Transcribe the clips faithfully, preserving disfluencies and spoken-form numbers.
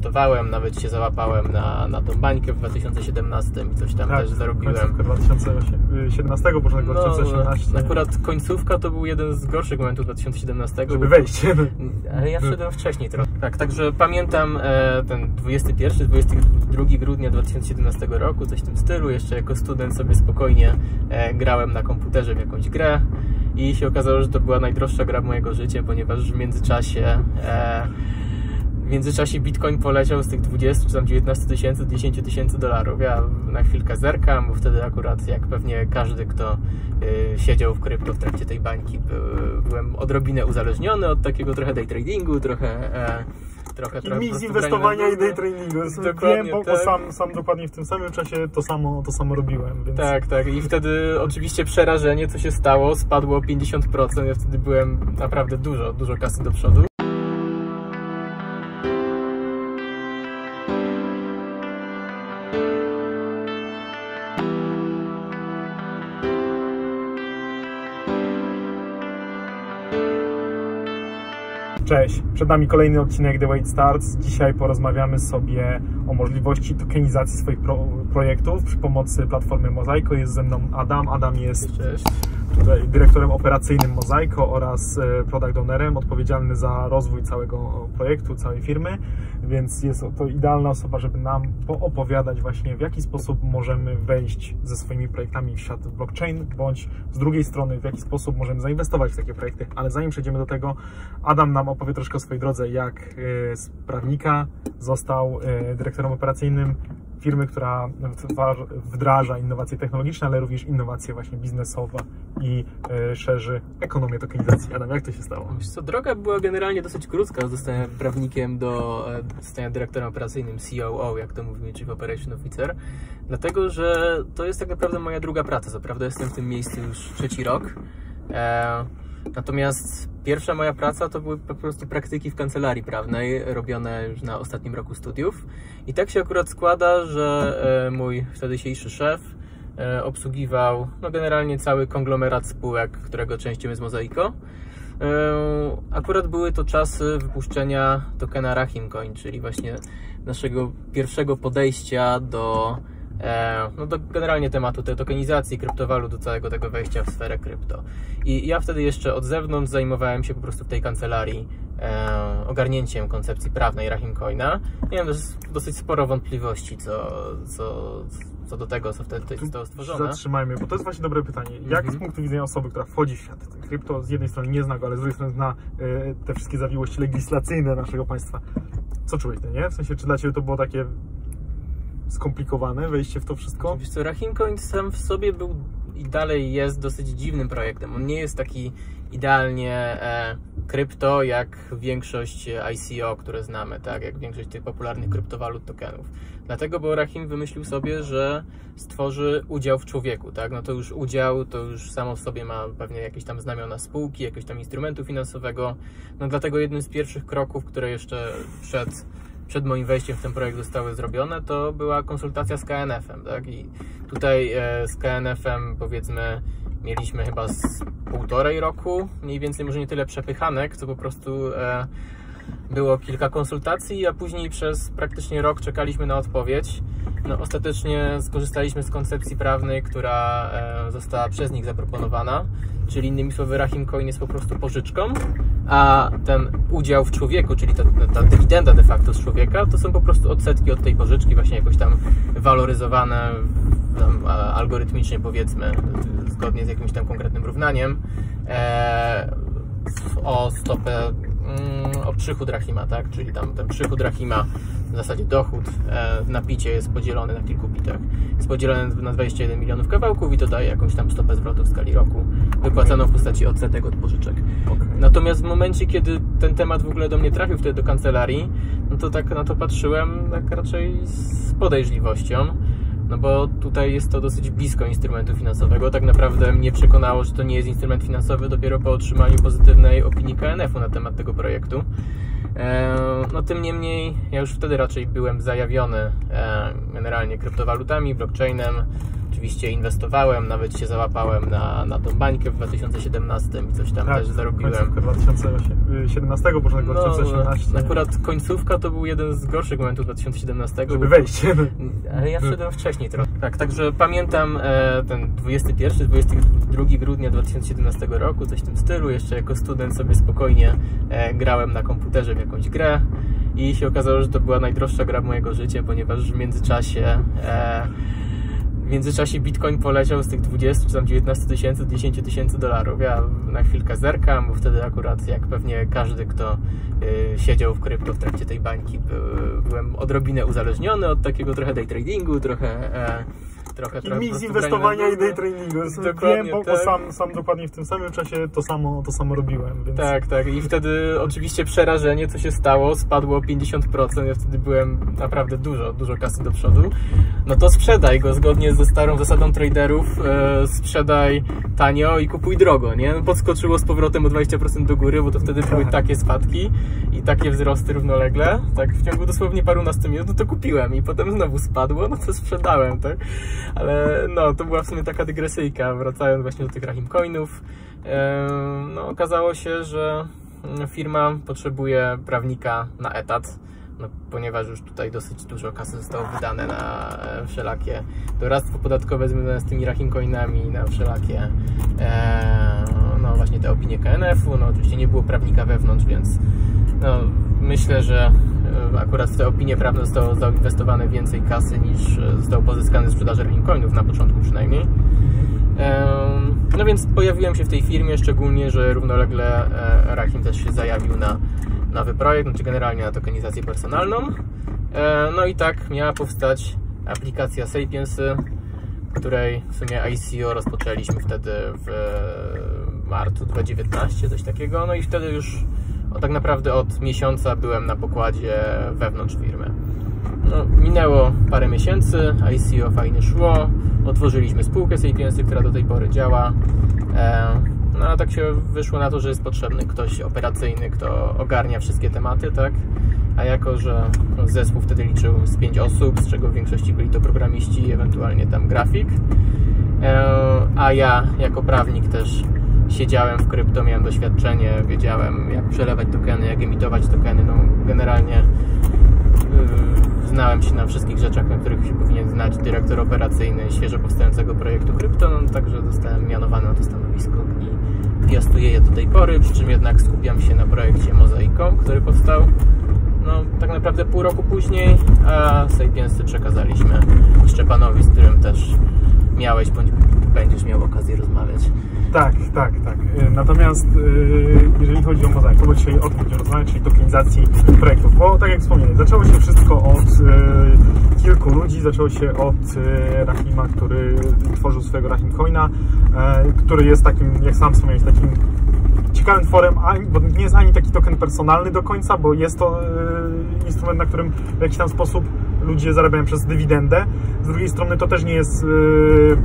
inwestowałem, nawet się załapałem na, na tą bańkę w dwa tysiące siedemnastym i coś tam tak, też zarobiłem. Końcówka dwa tysiące siedemnastego, może no, dwa tysiące osiemnastego. Akurat końcówka to był jeden z gorszych momentów dwa tysiące siedemnastego. Żeby wejść. Ale ja wszedłem wcześniej trochę. Tak, także pamiętam e, ten dwudziestego pierwszego, dwudziestego drugiego grudnia dwa tysiące siedemnastego roku, coś w tym stylu. Jeszcze jako student sobie spokojnie e, grałem na komputerze w jakąś grę i się okazało, że to była najdroższa gra mojego życia, ponieważ w międzyczasie e, w międzyczasie Bitcoin poleciał z tych dwudziestu czy tam dziewiętnastu tysięcy do dziesięciu tysięcy dolarów. Ja na chwilkę zerkam, bo wtedy akurat, jak pewnie każdy, kto y, siedział w krypto w trakcie tej bańki, by, byłem odrobinę uzależniony od takiego trochę day tradingu, trochę... E, Trochę, trochę mix inwestowania i day tradingu. Wiem, bo, tak. bo sam, sam dokładnie w tym samym czasie to samo, to samo robiłem. Więc... Tak, tak. I wtedy oczywiście przerażenie, co się stało, spadło o pięćdziesiąt procent. Ja wtedy byłem naprawdę dużo, dużo kasy do przodu. Cześć, przed nami kolejny odcinek The Wait Starts. Dzisiaj porozmawiamy sobie o możliwości tokenizacji swoich pro projektów przy pomocy platformy Mosaico. Jest ze mną Adam. Adam jest Cześć. Tutaj dyrektorem operacyjnym Mosaico oraz product ownerem, odpowiedzialny za rozwój całego projektu, całej firmy, więc jest to idealna osoba, żeby nam poopowiadać właśnie, w jaki sposób możemy wejść ze swoimi projektami w świat blockchain, bądź z drugiej strony, w jaki sposób możemy zainwestować w takie projekty. Ale zanim przejdziemy do tego, Adam nam opowie troszkę o swojej drodze, jak z prawnika został dyrektorem operacyjnym firmy, która wdraża innowacje technologiczne, ale również innowacje właśnie biznesowe i y, szerzy ekonomię tokenizacji. Adam, jak to się stało? Wiesz co, droga była generalnie dosyć krótka z zostania prawnikiem do zostania dyrektorem operacyjnym, C O O, jak to mówimy, Chief Operation Officer, dlatego, że to jest tak naprawdę moja druga praca. Co prawda jestem w tym miejscu już trzeci rok, e, natomiast pierwsza moja praca to były po prostu praktyki w kancelarii prawnej, robione już na ostatnim roku studiów. I tak się akurat składa, że mój wtedy dzisiejszy szef obsługiwał no generalnie cały konglomerat spółek, którego częścią jest Mosaico. Akurat były to czasy wypuszczenia tokena Rahim Coin, czyli właśnie naszego pierwszego podejścia do, no do generalnie tematu tej tokenizacji, kryptowalut, do całego tego wejścia w sferę krypto. I ja wtedy jeszcze od zewnątrz zajmowałem się po prostu w tej kancelarii e, ogarnięciem koncepcji prawnej Rahim Coina. Miałem też dosyć sporo wątpliwości co, co, co do tego, co wtedy zostało stworzone. Zatrzymajmy, bo to jest właśnie dobre pytanie. Jak mhm. z punktu widzenia osoby, która wchodzi w świat krypto, z jednej strony nie zna go, ale z drugiej strony zna y, te wszystkie zawiłości legislacyjne naszego państwa. Co czułeś ty, nie? W sensie, czy dla ciebie to było takie skomplikowane wejście w to wszystko? Wiesz co, Rahim Coin sam w sobie był i dalej jest dosyć dziwnym projektem. On nie jest taki idealnie e, krypto jak większość I C O, które znamy, tak, jak większość tych popularnych kryptowalut, tokenów. Dlatego, bo Rahim wymyślił sobie, że stworzy udział w człowieku, tak, no to już udział, to już samo w sobie ma pewnie jakieś tam znamiona spółki, jakiegoś tam instrumentu finansowego, no dlatego jednym z pierwszych kroków, które jeszcze przed przed moim wejściem w ten projekt zostały zrobione, to była konsultacja z K N F em, tak? I tutaj e, z K N F em, powiedzmy, mieliśmy chyba z półtorej roku, mniej więcej, może nie tyle przepychanek, co po prostu e, było kilka konsultacji, a później przez praktycznie rok czekaliśmy na odpowiedź. No, ostatecznie skorzystaliśmy z koncepcji prawnej, która e, została przez nich zaproponowana, czyli innymi słowy Rahim Coin jest po prostu pożyczką, a ten udział w człowieku, czyli ta, ta dywidenda de facto z człowieka, to są po prostu odsetki od tej pożyczki, właśnie jakoś tam waloryzowane tam, algorytmicznie, powiedzmy, zgodnie z jakimś tam konkretnym równaniem e, o stopę, mm, o przychód Rahima, tak? Czyli tam ten przychód Rahima, w zasadzie dochód e, na picie jest podzielony na kilku pitach. Jest podzielony na dwadzieścia jeden milionów kawałków i to daje jakąś tam stopę zwrotu w skali roku, wypłacaną w postaci odsetek od pożyczek. Okay. Natomiast w momencie, kiedy ten temat w ogóle do mnie trafił wtedy do kancelarii, no to tak na to patrzyłem tak raczej z podejrzliwością, no bo tutaj jest to dosyć blisko instrumentu finansowego. Tak naprawdę mnie przekonało, że to nie jest instrument finansowy dopiero po otrzymaniu pozytywnej opinii K N F u na temat tego projektu. No tym niemniej ja już wtedy raczej byłem zajawiony generalnie kryptowalutami, blockchainem, oczywiście inwestowałem, nawet się załapałem na, na tą bańkę w dwa tysiące siedemnastym i coś tam tak, też zarobiłem. Końcówka dwa tysiące siedemnastego, może no, dwa tysiące osiemnastego. Akurat końcówka to był jeden z gorszych momentów dwa tysiące siedemnastego. Żeby wejść. Ale ja wszedłem wcześniej trochę. Tak, także pamiętam e, ten dwudziestego pierwszego, dwudziestego drugiego grudnia dwa tysiące siedemnastego roku, coś w tym stylu. Jeszcze jako student sobie spokojnie e, grałem na komputerze w jakąś grę i się okazało, że to była najdroższa gra mojego życia, ponieważ w międzyczasie e, W międzyczasie Bitcoin poleciał z tych dwudziestu czy tam dziewiętnastu tysięcy do dziesięciu tysięcy dolarów. Ja na chwilkę zerkam, bo wtedy akurat, jak pewnie każdy, kto y, siedział w krypto w trakcie tej bańki, by, byłem odrobinę uzależniony od takiego trochę day tradingu, trochę... E, Trochę, trochę mix inwestowania i day tradingu. Wiem, bo, tak. bo sam, sam dokładnie w tym samym czasie to samo, to samo robiłem. Więc... Tak, tak. I wtedy oczywiście przerażenie, co się stało, spadło o pięćdziesiąt procent. Ja wtedy byłem naprawdę dużo, dużo kasy do przodu. No to sprzedaj go zgodnie ze starą zasadą traderów. E, sprzedaj tanio i kupuj drogo, nie? No, podskoczyło z powrotem o dwadzieścia procent do góry, bo to wtedy były takie spadki i takie wzrosty równolegle. Tak, w ciągu dosłownie parunastu minut, no to kupiłem i potem znowu spadło, no to sprzedałem, tak? Ale no, to była w sumie taka dygresyjka, wracając właśnie do tych Rahim Coinów. No, okazało się, że firma potrzebuje prawnika na etat, no, ponieważ już tutaj dosyć dużo kasy zostało wydane na wszelakie doradztwo podatkowe związane z tymi Rahim Coinami, na wszelakie no właśnie te opinie K N F u. No oczywiście nie było prawnika wewnątrz, więc no, myślę, że akurat w te opinie prawne zostało zainwestowane więcej kasy niż został pozyskany z sprzedaży Rahim Coinów, na początku przynajmniej. No więc pojawiłem się w tej firmie, szczególnie, że równolegle Rahim też się zajawił na nowy projekt, znaczy generalnie na tokenizację personalną. No i tak miała powstać aplikacja Sapiens, której w sumie I C O rozpoczęliśmy wtedy w marcu dwa tysiące dziewiętnastego, coś takiego, no i wtedy już O, tak naprawdę od miesiąca byłem na pokładzie wewnątrz firmy. No, minęło parę miesięcy, I C O fajnie szło, otworzyliśmy spółkę Sapiensy, która do tej pory działa. E, no a tak się wyszło na to, że jest potrzebny ktoś operacyjny, kto ogarnia wszystkie tematy, tak? A jako, że zespół wtedy liczył z pięć osób, z czego w większości byli to programiści, ewentualnie tam grafik, e, a ja jako prawnik też siedziałem w krypto, miałem doświadczenie, wiedziałem, jak przelewać tokeny, jak emitować tokeny. No, generalnie yy, znałem się na wszystkich rzeczach, na których się powinien znać dyrektor operacyjny świeżo powstającego projektu krypto, no, także zostałem mianowany na to stanowisko i piastuję je do tej pory, przy czym jednak skupiam się na projekcie Mosaico, który powstał no, tak naprawdę pół roku później, a Sapiensy przekazaliśmy Szczepanowi, z którym też miałeś bądź będziesz miał okazję rozmawiać. Tak, tak, tak. Natomiast jeżeli chodzi o Mosaico, bo dzisiaj o tym będziemy rozmawiać, czyli tokenizacji projektów, bo tak jak wspomniałem, zaczęło się wszystko od e, kilku ludzi, zaczęło się od e, Rahima, który tworzył swojego Rahim Coina, e, który jest takim, jak sam wspomniałeś, takim ciekawym tworem, bo nie jest ani taki token personalny do końca, bo jest to e, instrument, na którym w jakiś tam sposób ludzie zarabiają przez dywidendę. Z drugiej strony to też nie jest y,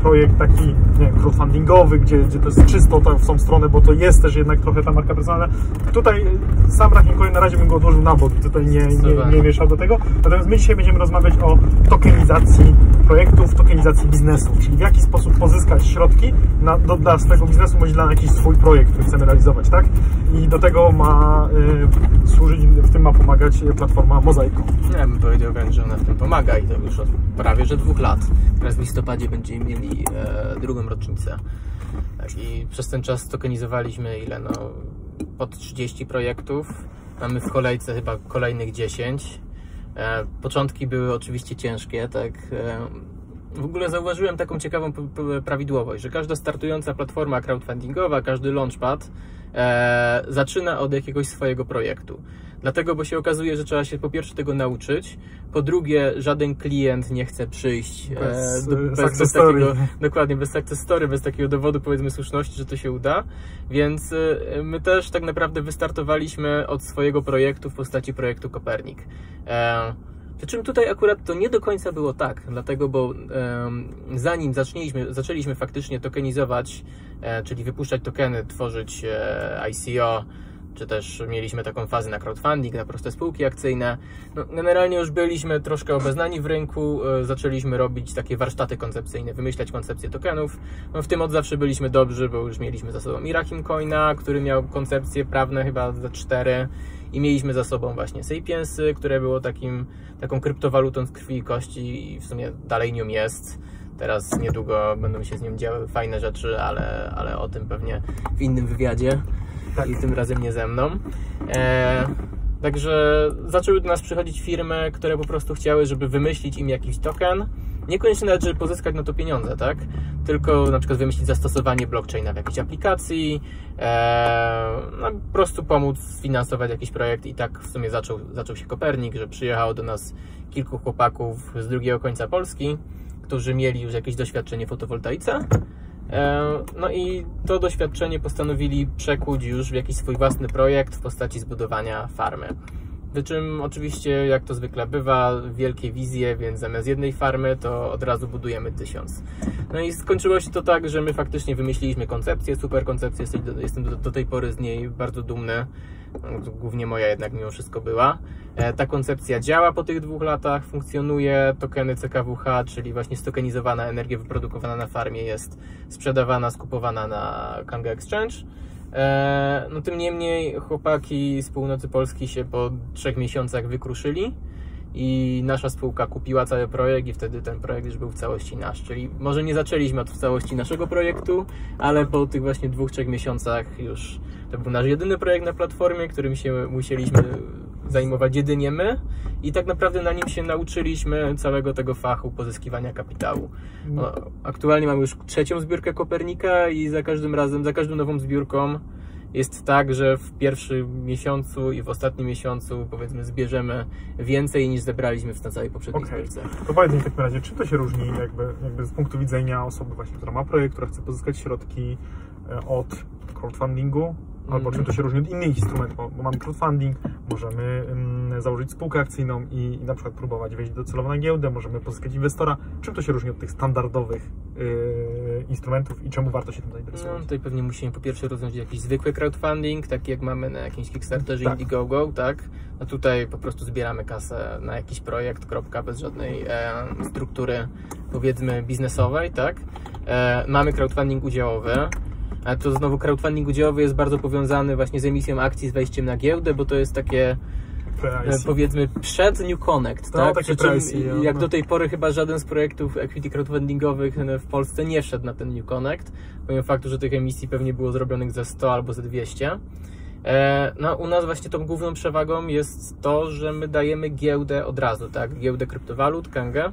projekt taki, nie wiem, crowdfundingowy, gdzie, gdzie to jest czysto to w tą stronę, bo to jest też jednak trochę ta marka personalna. Tutaj sam Rahim Coin na razie bym go odłożył na bok, tutaj nie, nie, nie mieszał do tego. Natomiast my dzisiaj będziemy rozmawiać o tokenizacji projektów, tokenizacji biznesów, czyli w jaki sposób pozyskać środki na, do, dla swojego biznesu, bądź dla jakiś swój projekt, który chcemy realizować, tak? I do tego ma y, służyć, w tym ma pomagać platforma Mosaico. Ja bym powiedział, że ona w tym pomaga i to już od prawie że dwóch lat. Teraz w listopadzie będziemy mieli e, drugą rocznicę. I przez ten czas tokenizowaliśmy ile? No, pod trzydzieści projektów. Mamy w kolejce chyba kolejnych dziesięć. E, początki były oczywiście ciężkie, tak. E, w ogóle zauważyłem taką ciekawą prawidłowość, że każda startująca platforma crowdfundingowa, każdy launchpad e, zaczyna od jakiegoś swojego projektu. Dlatego, bo się okazuje, że trzeba się po pierwsze tego nauczyć, po drugie żaden klient nie chce przyjść bez, e, bez, bez takiego, dokładnie, bez success story, bez takiego dowodu, powiedzmy, słuszności, że to się uda, więc e, my też tak naprawdę wystartowaliśmy od swojego projektu w postaci projektu Kopernik. E, Przy czym tutaj akurat to nie do końca było tak, dlatego, bo um, zanim zaczęliśmy, zaczęliśmy faktycznie tokenizować, e, czyli wypuszczać tokeny, tworzyć e, I C O, czy też mieliśmy taką fazę na crowdfunding, na proste spółki akcyjne. No, generalnie już byliśmy troszkę obeznani w rynku, zaczęliśmy robić takie warsztaty koncepcyjne, wymyślać koncepcje tokenów. No, w tym od zawsze byliśmy dobrzy, bo już mieliśmy za sobą i Rahim Coina, który miał koncepcje prawne chyba za cztery, i mieliśmy za sobą właśnie Sapiensy, które było takim, taką kryptowalutą z krwi i kości i w sumie dalej nią jest. Teraz niedługo będą się z nim działy fajne rzeczy, ale, ale o tym pewnie w innym wywiadzie. Tak. I tym razem nie ze mną. E, także zaczęły do nas przychodzić firmy, które po prostu chciały, żeby wymyślić im jakiś token. Niekoniecznie nawet, żeby pozyskać na to pieniądze, tak? Tylko na przykład wymyślić zastosowanie blockchaina w jakiejś aplikacji, e, no, po prostu pomóc sfinansować jakiś projekt i tak w sumie zaczął, zaczął się Kopernik, że przyjechało do nas kilku chłopaków z drugiego końca Polski, którzy mieli już jakieś doświadczenie w fotowoltaice. No i to doświadczenie postanowili przekuć już w jakiś swój własny projekt w postaci zbudowania farmy. Przy czym oczywiście, jak to zwykle bywa, wielkie wizje, więc zamiast jednej farmy to od razu budujemy tysiąc. No i skończyło się to tak, że my faktycznie wymyśliliśmy koncepcję, super koncepcję, jestem do, do tej pory z niej bardzo dumny, głównie moja jednak mimo wszystko była. Ta koncepcja działa po tych dwóch latach, funkcjonuje, tokeny C K W H, czyli właśnie stokenizowana energia wyprodukowana na farmie jest sprzedawana, skupowana na Kanga Exchange. No tym niemniej chłopaki z północy Polski się po trzech miesiącach wykruszyli i nasza spółka kupiła cały projekt i wtedy ten projekt już był w całości nasz, czyli może nie zaczęliśmy od w całości naszego projektu, ale po tych właśnie dwóch, trzech miesiącach już to był nasz jedyny projekt na platformie, którym się musieliśmy zajmować jedynie my i tak naprawdę na nim się nauczyliśmy całego tego fachu pozyskiwania kapitału. No, aktualnie mamy już trzecią zbiórkę Kopernika i za każdym razem, za każdą nową zbiórką jest tak, że w pierwszym miesiącu i w ostatnim miesiącu, powiedzmy, zbierzemy więcej niż zebraliśmy w całej poprzedniej okay. zbiórce. To powiedz mi w takim razie, czym to się różni jakby, jakby z punktu widzenia osoby właśnie, która ma projekt, która chce pozyskać środki od crowdfundingu? Albo czym to się różni od innych instrumentów, bo mamy crowdfunding, możemy mm, założyć spółkę akcyjną i, i na przykład próbować wejść docelowo na giełdę, możemy pozyskać inwestora. Czym to się różni od tych standardowych yy, instrumentów i czemu warto się tym zainteresować? No, tutaj pewnie musimy po pierwsze rozwiązać jakiś zwykły crowdfunding, taki jak mamy na jakimś Kickstarterze tak. Indiegogo, tak? No tutaj po prostu zbieramy kasę na jakiś projekt, kropka, bez żadnej e, struktury, powiedzmy, biznesowej, tak? E, mamy crowdfunding udziałowy. Ale to znowu crowdfunding udziałowy jest bardzo powiązany właśnie z emisją akcji, z wejściem na giełdę, bo to jest takie, pricey. Powiedzmy, przed New Connect. No, tak? Takie pricey, ja, jak no. do tej pory chyba żaden z projektów equity crowdfundingowych w Polsce nie wszedł na ten New Connect, pomimo faktu, że tych emisji pewnie było zrobionych ze sto albo ze dwieście. No, u nas właśnie tą główną przewagą jest to, że my dajemy giełdę od razu, tak? Giełdę kryptowalut, Kangę.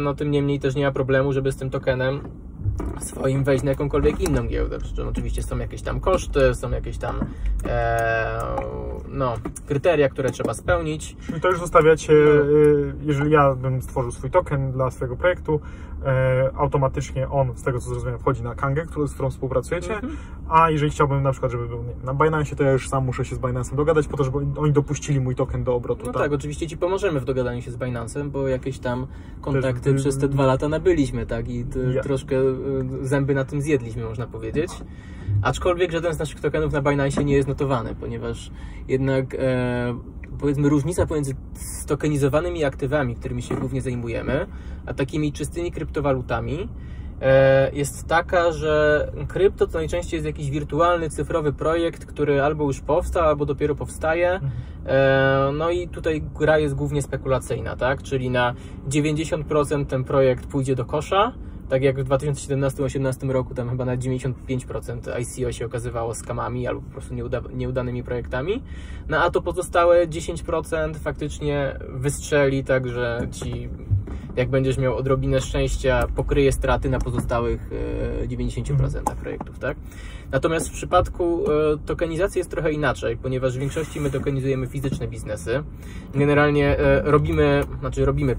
No, tym niemniej też nie ma problemu, żeby z tym tokenem swoim wejść na jakąkolwiek inną giełdę, przy czym oczywiście są jakieś tam koszty, są jakieś tam e, no, kryteria, które trzeba spełnić. Czyli to już zostawiacie, jeżeli ja bym stworzył swój token dla swojego projektu, e, automatycznie on, z tego co zrozumiałem, wchodzi na Kangę, z którą współpracujecie, mhm. a jeżeli chciałbym na przykład, żeby był na Binance, to ja już sam muszę się z Binance'em dogadać, po to, żeby oni dopuścili mój token do obrotu. No tak, tak oczywiście Ci pomożemy w dogadaniu się z Binance'em, bo jakieś tam kontakty Też, przez te dwa lata nabyliśmy, tak, i yeah. troszkę zęby na tym zjedliśmy, można powiedzieć. Aczkolwiek żaden z naszych tokenów na Binance nie jest notowany, ponieważ jednak e, powiedzmy różnica pomiędzy stokenizowanymi aktywami, którymi się głównie zajmujemy, a takimi czystymi kryptowalutami e, jest taka, że krypto to najczęściej jest jakiś wirtualny, cyfrowy projekt, który albo już powstał, albo dopiero powstaje. E, no i tutaj gra jest głównie spekulacyjna, tak? Czyli na dziewięćdziesiąt procent ten projekt pójdzie do kosza, tak jak w dwa tysiące siedemnastym osiemnastym roku, tam chyba na dziewięćdziesiąt pięć procent I C O się okazywało skamami albo po prostu nieuda, nieudanymi projektami, no a to pozostałe dziesięć procent faktycznie wystrzeli, tak że ci, jak będziesz miał odrobinę szczęścia, pokryje straty na pozostałych dziewięćdziesiąt procent projektów, tak? Natomiast w przypadku tokenizacji jest trochę inaczej, ponieważ w większości my tokenizujemy fizyczne biznesy. Generalnie robimy, znaczy robimy,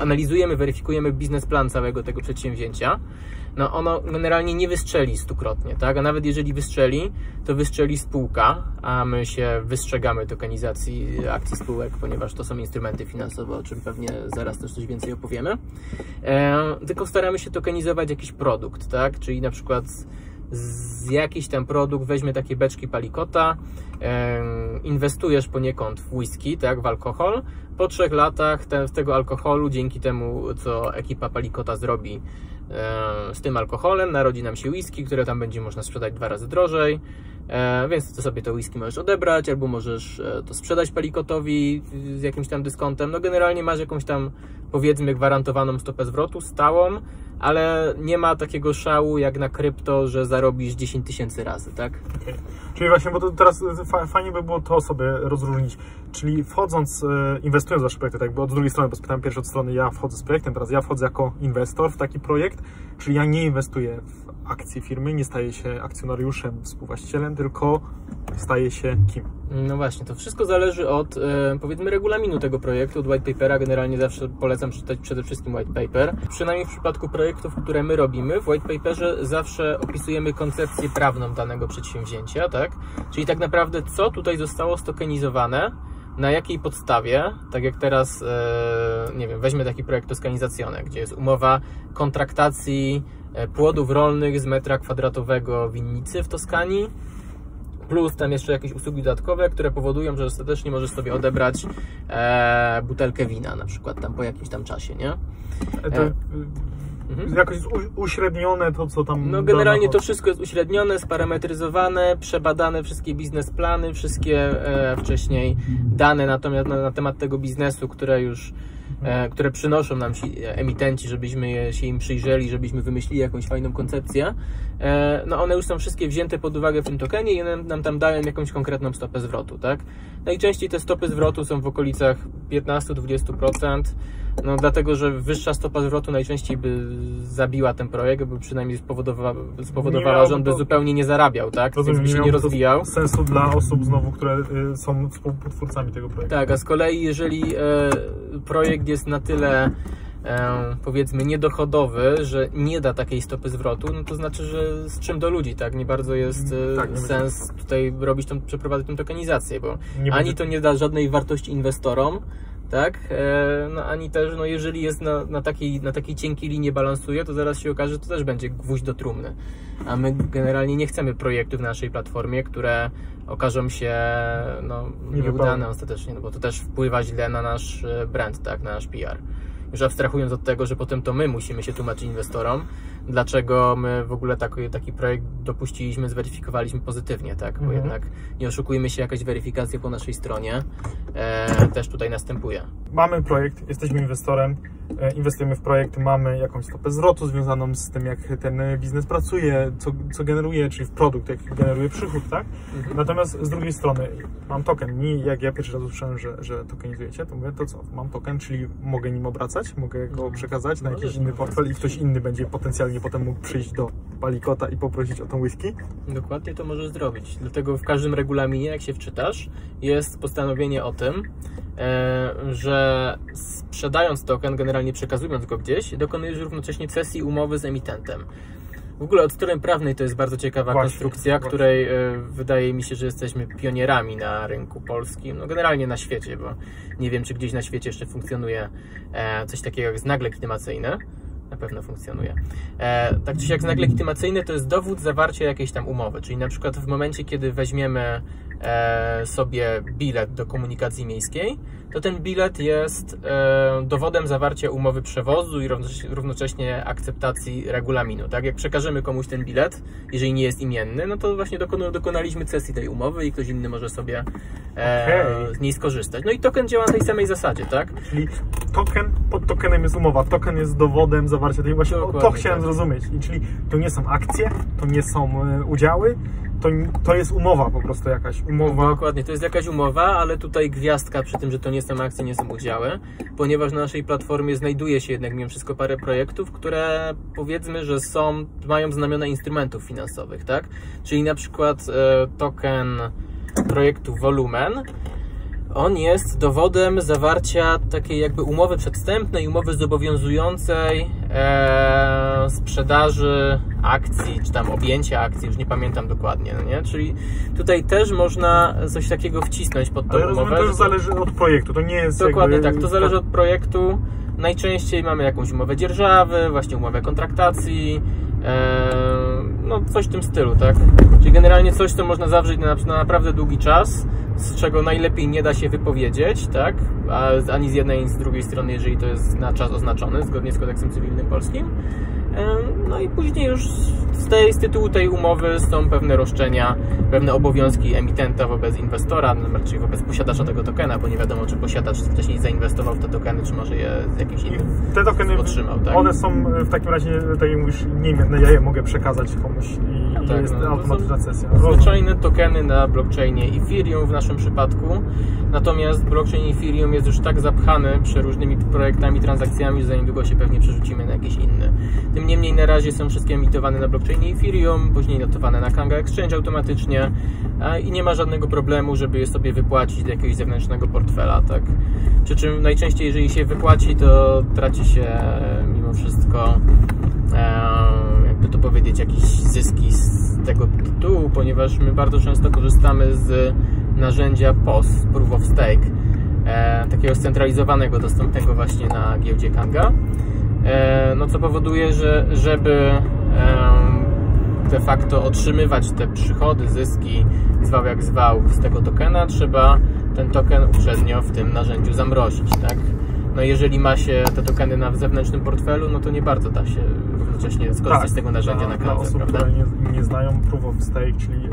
analizujemy, weryfikujemy biznesplan całego tego przedsięwzięcia. No ono generalnie nie wystrzeli stukrotnie, tak? A nawet jeżeli wystrzeli, to wystrzeli spółka, a my się wystrzegamy tokenizacji akcji spółek, ponieważ to są instrumenty finansowe, o czym pewnie zaraz też coś więcej opowiemy. E, tylko staramy się tokenizować jakiś produkt, tak? Czyli na przykład z jakiś ten produkt, weźmy takie beczki palikota, inwestujesz poniekąd w whisky, tak, w alkohol, po trzech latach ten, z tego alkoholu, dzięki temu, co ekipa palikota zrobi z tym alkoholem, narodzi nam się whisky, które tam będzie można sprzedać dwa razy drożej, więc to sobie to whisky możesz odebrać, albo możesz to sprzedać palikotowi z jakimś tam dyskontem, no generalnie masz jakąś tam, powiedzmy, gwarantowaną stopę zwrotu, stałą, ale nie ma takiego szału jak na krypto, że zarobisz dziesięć tysięcy razy, tak? Okay. Czyli właśnie, bo to teraz fajnie by było to sobie rozróżnić, czyli wchodząc, inwestując w wasze projekty, tak, bo od drugiej strony, bo spytałem pierwszej od strony, ja wchodzę z projektem, teraz ja wchodzę jako inwestor w taki projekt, czyli ja nie inwestuję w akcje firmy, nie staję się akcjonariuszem, współwłaścicielem, tylko staję się kim? No właśnie, to wszystko zależy od, powiedzmy, regulaminu tego projektu, od white papera. Generalnie zawsze polecam przeczytać przede wszystkim white paper. Przynajmniej w przypadku projektów, które my robimy, w white paperze zawsze opisujemy koncepcję prawną danego przedsięwzięcia, tak? Czyli tak naprawdę co tutaj zostało stokenizowane, na jakiej podstawie, tak jak teraz, nie wiem, weźmy taki projekt toskanizacyjny, gdzie jest umowa kontraktacji płodów rolnych z metra kwadratowego winnicy w Toskanii, plus tam jeszcze jakieś usługi dodatkowe, które powodują, że ostatecznie możesz sobie odebrać e, butelkę wina na przykład tam po jakimś tam czasie, nie? E, to, e, mhm. Jakoś jest uśrednione to, co tam... No generalnie to wszystko jest uśrednione, sparametryzowane, przebadane wszystkie biznesplany, wszystkie e, wcześniej dane natomiast na, na temat tego biznesu, które już e, które przynoszą nam si, emitenci, żebyśmy je, się im przyjrzeli, żebyśmy wymyślili jakąś fajną koncepcję. E, no one już są wszystkie wzięte pod uwagę w tym tokenie i one nam tam dają jakąś konkretną stopę zwrotu, tak? Najczęściej te stopy zwrotu są w okolicach piętnaście do dwudziestu procent, no dlatego, że wyższa stopa zwrotu najczęściej by zabiła ten projekt, bo przynajmniej spowodowa, spowodowała, że on by to, zupełnie nie zarabiał, tak? Więc by się nie rozwijał. Sensu dla osób znowu, które y, są współtwórcami tego projektu. Tak, a z kolei jeżeli y, projekt jest na tyle E, powiedzmy niedochodowy, że nie da takiej stopy zwrotu, no to znaczy, że z czym do ludzi, tak? Nie bardzo jest e, tak, nie sens myślę. tutaj robić tą, przeprowadzać tą tokenizację, bo nie ani będzie... to nie da żadnej wartości inwestorom, tak? E, no, ani też, no jeżeli jest na, na, takiej, na takiej cienkiej linii balansuje, to zaraz się okaże, że to też będzie gwóźdź do trumny. A my generalnie nie chcemy projektów na naszej platformie, które okażą się no, nie nieudane ostatecznie, no bo to też wpływa źle na nasz brand, tak? Na nasz P R. Już abstrahując od tego, że potem to my musimy się tłumaczyć inwestorom, dlaczego my w ogóle taki, taki projekt dopuściliśmy, zweryfikowaliśmy pozytywnie, tak? Bo mm-hmm. jednak nie oszukujmy się, jakaś weryfikacja po naszej stronie e, też tutaj następuje. Mamy projekt, jesteśmy inwestorem, e, inwestujemy w projekt, mamy jakąś stopę zwrotu związaną z tym, jak ten biznes pracuje, co, co generuje, czyli w produkt, jak generuje przychód, tak? Mm-hmm. Natomiast z drugiej strony mam token. Nie, jak ja pierwszy raz usłyszałem, że, że tokenizujecie, to mówię, to co? Mam token, czyli mogę nim obracać, mogę go przekazać no, na jakiś no, inny portfel i ktoś inny będzie potencjalnie nie potem mógł przyjść do palikota i poprosić o tą whisky? Dokładnie to możesz zrobić. Dlatego w każdym regulaminie, jak się wczytasz, jest postanowienie o tym, że sprzedając token, generalnie przekazując go gdzieś, dokonujesz równocześnie cesji umowy z emitentem. W ogóle od strony prawnej to jest bardzo ciekawa właśnie, konstrukcja, właśnie. której y, wydaje mi się, że jesteśmy pionierami na rynku polskim, no generalnie na świecie, bo nie wiem, czy gdzieś na świecie jeszcze funkcjonuje e, coś takiego jak znak legitymacyjny. Na pewno funkcjonuje. E, tak czy siak znak legitymacyjny to jest dowód zawarcia jakiejś tam umowy, czyli na przykład w momencie, kiedy weźmiemy e, sobie bilet do komunikacji miejskiej, to ten bilet jest e, dowodem zawarcia umowy przewozu i równocześnie akceptacji regulaminu. Tak? Jak przekażemy komuś ten bilet, jeżeli nie jest imienny, no to właśnie dokonaliśmy cesji tej umowy i ktoś inny może sobie e, okay. z niej skorzystać. No i token działa na tej samej zasadzie, tak? Czyli token, pod tokenem jest umowa, token jest dowodem zawarcia tej umowy. Właśnie to chciałem tak. zrozumieć. I czyli to nie są akcje, to nie są udziały, To, to jest umowa po prostu jakaś, umowa. Dokładnie, to jest jakaś umowa, ale tutaj gwiazdka przy tym, że to nie są akcje, nie są udziały, ponieważ na naszej platformie znajduje się jednak mimo wszystko parę projektów, które powiedzmy, że są, mają znamiona instrumentów finansowych, tak? Czyli na przykład e, token projektu Volumen, on jest dowodem zawarcia takiej jakby umowy przedwstępnej, umowy zobowiązującej e, sprzedaży akcji, czy tam objęcia akcji, już nie pamiętam dokładnie, no nie? Czyli tutaj też można coś takiego wcisnąć pod tą Ale umowę. Ale to już zależy od projektu, to nie jest Dokładnie jakby... tak, to zależy od projektu. Najczęściej mamy jakąś umowę dzierżawy, właśnie umowę kontraktacji, no coś w tym stylu, tak? Czyli generalnie coś, co można zawrzeć na, na naprawdę długi czas, z czego najlepiej nie da się wypowiedzieć, tak? A, ani z jednej, ani z drugiej strony, jeżeli to jest na czas oznaczony, zgodnie z kodeksem cywilnym polskim. No i później już z, tej, z tytułu tej umowy są pewne roszczenia, pewne obowiązki emitenta wobec inwestora, czyli wobec posiadacza tego tokena, bo nie wiadomo, czy posiadacz wcześniej zainwestował w te tokeny, czy może je z jakimś innym te tokeny otrzymał. Tak? One są w takim razie, tak jak mówisz, niemienne, ja je mogę przekazać komuś i, no tak, i jest no, automatyczna sesja. Zwyczajne tokeny na blockchainie Ethereum w naszym przypadku, natomiast blockchain Ethereum jest już tak zapchany przeróżnymi projektami, transakcjami, że za niedługo się pewnie przerzucimy na jakiś inny. Tym niemniej na razie są wszystkie emitowane na blockchainie Ethereum, później notowane na Kanga Exchange automatycznie i nie ma żadnego problemu, żeby je sobie wypłacić do jakiegoś zewnętrznego portfela, tak? Przy czym najczęściej, jeżeli się wypłaci, to traci się mimo wszystko, jakby to powiedzieć, jakieś zyski z tego tytułu, ponieważ my bardzo często korzystamy z narzędzia P O S, Proof of Stake, takiego scentralizowanego, dostępnego właśnie na giełdzie Kanga. No co powoduje, że żeby de facto otrzymywać te przychody, zyski, zwał jak zwał z tego tokena, trzeba ten token uprzednio w tym narzędziu zamrozić, tak? No jeżeli ma się te tokeny na zewnętrznym portfelu, no to nie bardzo da się równocześnie skorzystać tak, z tego narzędzia na, na Kandze, osób, prawda? Które nie, nie znają Proof of Stake, czyli ym,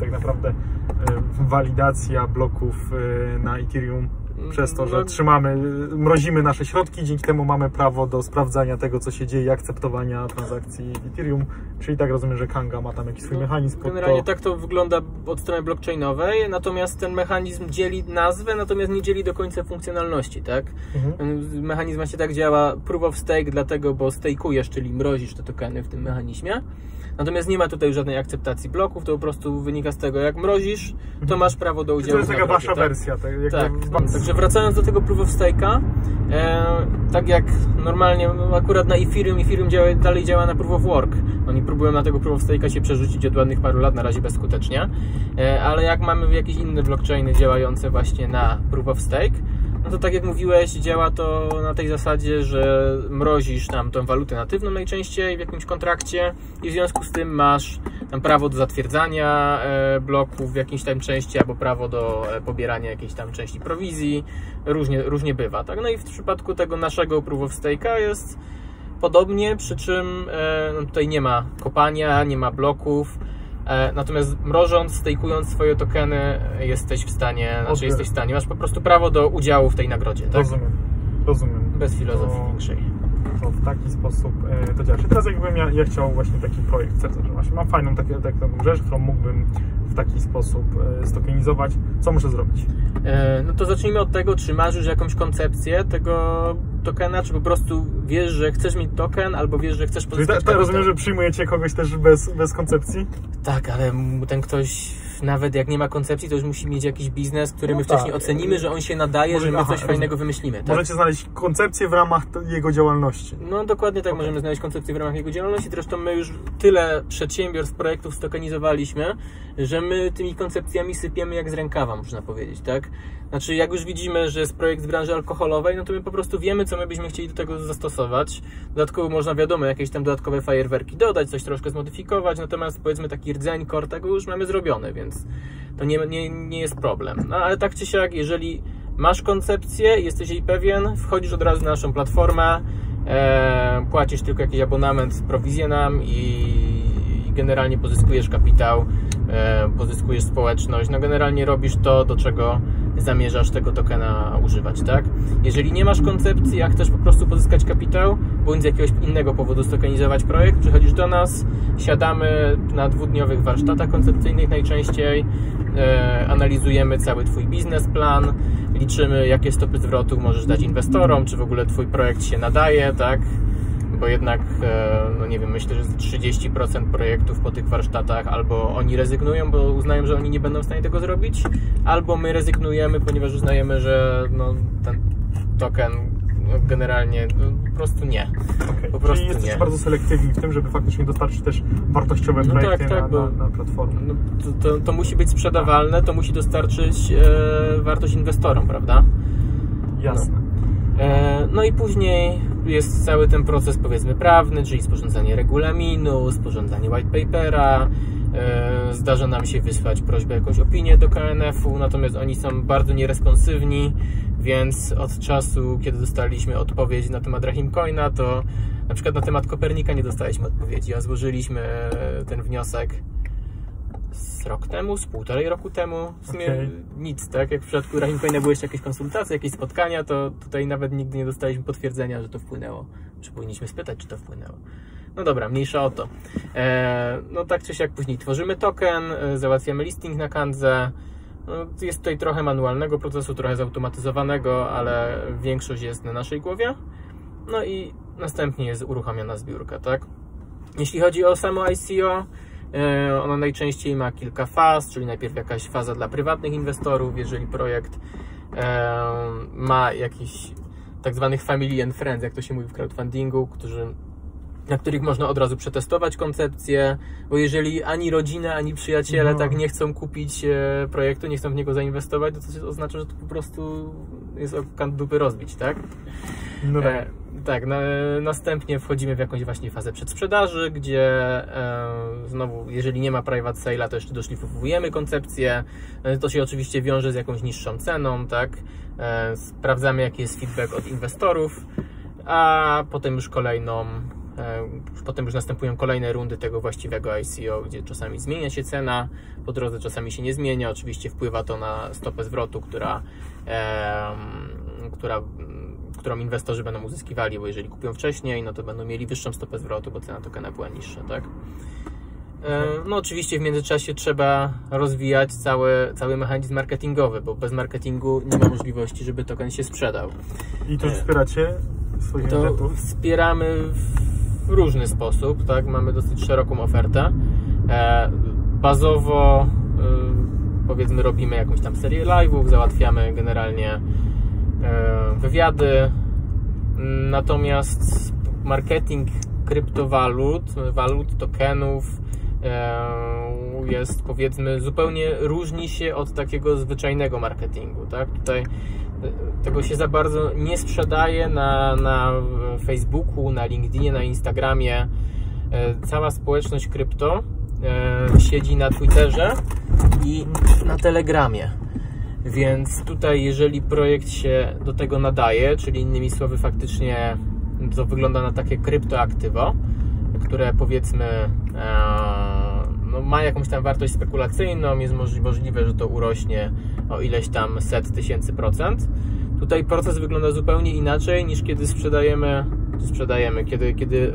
tak naprawdę ym, walidacja bloków y, na Ethereum przez to, że trzymamy, mrozimy nasze środki, dzięki temu mamy prawo do sprawdzania tego, co się dzieje, akceptowania transakcji Ethereum, czyli tak rozumiem, że Kanga ma tam jakiś swój no, mechanizm. Generalnie to... tak to wygląda od strony blockchainowej, natomiast ten mechanizm dzieli nazwę, natomiast nie dzieli do końca funkcjonalności, tak? Mhm. Mechanizm właśnie tak działa, proof of stake, dlatego, bo stake'ujesz, czyli mrozisz te tokeny w tym mechanizmie. Natomiast nie ma tutaj żadnej akceptacji bloków, to po prostu wynika z tego, jak mrozisz, to masz prawo do udziału. To jest taka wasza tak? wersja. Tak, jak tak. To... Także wracając do tego Proof of Stake'a, e, tak jak normalnie, no akurat na Ethereum, Ethereum działa, dalej działa na Proof of Work. Oni próbują na tego Proof of Stake'a się przerzucić od ładnych paru lat, na razie bezskutecznie, e, ale jak mamy jakieś inne blockchainy działające właśnie na Proof of Stake, no to tak jak mówiłeś, działa to na tej zasadzie, że mrozisz tam tą walutę natywną najczęściej w jakimś kontrakcie i w związku z tym masz tam prawo do zatwierdzania bloków w jakiejś tam części albo prawo do pobierania jakiejś tam części prowizji, różnie, różnie bywa, tak? No i w przypadku tego naszego Proof of Stake'a jest podobnie, przy czym no tutaj nie ma kopania, nie ma bloków. Natomiast mrożąc, stakeując swoje tokeny, jesteś w stanie, Odbier. znaczy jesteś w stanie, masz po prostu prawo do udziału w tej nagrodzie, tak? Rozumiem, rozumiem. Bez filozofii to, większej. To w taki sposób e, to działa. Czyli teraz jakbym ja, ja chciał właśnie taki projekt, chcę, że właśnie mam fajną taką, taką rzecz, którą mógłbym w taki sposób e, stokenizować. Co muszę zrobić? E, no to zacznijmy od tego, czy masz już jakąś koncepcję tego tokena, czy po prostu wiesz, że chcesz mieć token, albo wiesz, że chcesz pozyskać... Ta, ta rozumiem, że przyjmujecie kogoś też bez, bez koncepcji? Tak, ale ten ktoś, nawet jak nie ma koncepcji, to już musi mieć jakiś biznes, który no my tak. wcześniej ocenimy, że on się nadaje, Może, że my aha, coś rozumiem. fajnego wymyślimy. Tak? Możecie znaleźć koncepcję w ramach jego działalności. No dokładnie tak, okay. Możemy znaleźć koncepcję w ramach jego działalności, zresztą my już tyle przedsiębiorstw, projektów stokenizowaliśmy, że my tymi koncepcjami sypiemy jak z rękawa, można powiedzieć, tak? Znaczy, jak już widzimy, że jest projekt z branży alkoholowej, no to my po prostu wiemy, co my byśmy chcieli do tego zastosować. Dodatkowo można, wiadomo, jakieś tam dodatkowe fajerwerki dodać, coś troszkę zmodyfikować, natomiast powiedzmy taki rdzeńkor tego już mamy zrobiony, więc to nie, nie, nie jest problem. No ale tak czy siak, jeżeli masz koncepcję i jesteś jej pewien, wchodzisz od razu na naszą platformę, e, płacisz tylko jakiś abonament, prowizję nam i... generalnie pozyskujesz kapitał, pozyskujesz społeczność, no generalnie robisz to, do czego zamierzasz tego tokena używać, tak? Jeżeli nie masz koncepcji, a chcesz po prostu pozyskać kapitał, bądź z jakiegoś innego powodu stokenizować projekt, przychodzisz do nas, siadamy na dwudniowych warsztatach koncepcyjnych najczęściej, analizujemy cały twój biznesplan, liczymy jakie stopy zwrotu możesz dać inwestorom, czy w ogóle twój projekt się nadaje, tak? Bo jednak, no nie wiem, myślę, że trzydzieści procent projektów po tych warsztatach albo oni rezygnują, bo uznają, że oni nie będą w stanie tego zrobić, albo my rezygnujemy, ponieważ uznajemy, że no, ten token generalnie no, po prostu nie. Okay. Po prostu Czyli jesteś nie. bardzo selektywni w tym, żeby faktycznie dostarczyć też wartościowe no projekty tak, tak, na, bo na, na platformę. No, to, to, to musi być sprzedawalne, to musi dostarczyć e, wartość inwestorom, prawda? Jasne. No. No i później jest cały ten proces, powiedzmy, prawny, czyli sporządzanie regulaminu, sporządzanie white papera. Zdarza nam się wysłać prośbę, jakąś opinię do K N F u, natomiast oni są bardzo nieresponsywni, więc od czasu, kiedy dostaliśmy odpowiedź na temat Rahim Coina, to na przykład na temat Kopernika nie dostaliśmy odpowiedzi, a złożyliśmy ten wniosek z rok temu, z półtorej roku temu, w sumie okay. nic, tak? Jak w przypadku Rahim Coina były jeszcze jakieś konsultacje, jakieś spotkania, to tutaj nawet nigdy nie dostaliśmy potwierdzenia, że to wpłynęło, czy powinniśmy spytać, czy to wpłynęło. No dobra, mniejsza o to. E, no tak czy siak później tworzymy token, e, załatwiamy listing na Kandze. No, jest tutaj trochę manualnego procesu, trochę zautomatyzowanego, ale większość jest na naszej głowie. No i następnie jest uruchamiana zbiórka, tak? Jeśli chodzi o samo I C O, e, ono najczęściej ma kilka faz, czyli najpierw jakaś faza dla prywatnych inwestorów, jeżeli projekt e, ma jakiś tak zwanych family and friends, jak to się mówi w crowdfundingu, którzy na których można od razu przetestować koncepcję, bo jeżeli ani rodzina, ani przyjaciele no. tak nie chcą kupić projektu, nie chcą w niego zainwestować, to to oznacza, że to po prostu jest o kant dupy rozbić, tak? No tak. E, tak na, następnie wchodzimy w jakąś właśnie fazę przedsprzedaży, gdzie e, znowu, jeżeli nie ma private sale'a, to jeszcze doszlifowujemy koncepcję, e, to się oczywiście wiąże z jakąś niższą ceną, tak? E, sprawdzamy, jaki jest feedback od inwestorów, a potem już kolejną Potem już następują kolejne rundy tego właściwego I C O, gdzie czasami zmienia się cena, po drodze czasami się nie zmienia. Oczywiście wpływa to na stopę zwrotu, która, e, która, którą inwestorzy będą uzyskiwali, bo jeżeli kupią wcześniej, no to będą mieli wyższą stopę zwrotu, bo cena tokena była niższa, tak? E, no oczywiście w międzyczasie trzeba rozwijać cały, cały mechanizm marketingowy, bo bez marketingu nie ma możliwości, żeby token się sprzedał. I to wspieracie swoich klientów? Wspieramy w w różny sposób, tak? Mamy dosyć szeroką ofertę. E, bazowo e, powiedzmy robimy jakąś tam serię live'ów, załatwiamy generalnie e, wywiady. Natomiast marketing kryptowalut, walut, tokenów e, jest, powiedzmy, zupełnie różni się od takiego zwyczajnego marketingu, tak? Tutaj tego się za bardzo nie sprzedaje na, na Facebooku, na LinkedInie, na Instagramie. Cała społeczność krypto siedzi na Twitterze i na Telegramie. Więc tutaj, jeżeli projekt się do tego nadaje, czyli innymi słowy faktycznie to wygląda na takie kryptoaktywo, które, powiedzmy, no, ma jakąś tam wartość spekulacyjną, jest możliwe, że to urośnie o ileś tam set tysięcy procent. Tutaj proces wygląda zupełnie inaczej niż kiedy sprzedajemy, sprzedajemy kiedy, kiedy yy,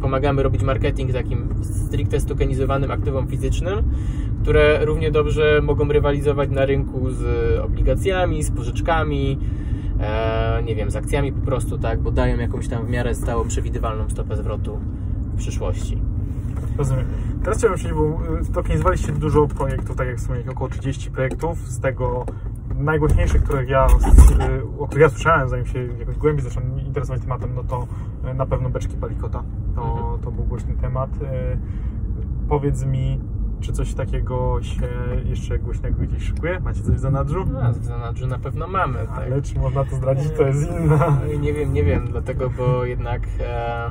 pomagamy robić marketing takim stricte stokenizowanym aktywom fizycznym, które równie dobrze mogą rywalizować na rynku z obligacjami, z pożyczkami, yy, nie wiem, z akcjami po prostu, tak, bo dają jakąś tam w miarę stałą, przewidywalną stopę zwrotu w przyszłości. Rozumiem. Teraz chciałbym się, bo tokenizowaliście dużo projektów, tak jak wspomniałem, około trzydzieści projektów, z tego najgłośniejszych, których ja, o których ja słyszałem, zanim się jakoś głębiej zacząłem interesować tematem, no to na pewno beczki Palikota, to, to był głośny temat. Powiedz mi, czy coś takiego się jeszcze głośnego gdzieś szykuje? Macie coś w zanadrzu? No, w zanadrzu na pewno mamy. Tak. Ale czy można to zdradzić, to jest inna. Nie wiem, nie wiem, dlatego, bo jednak e,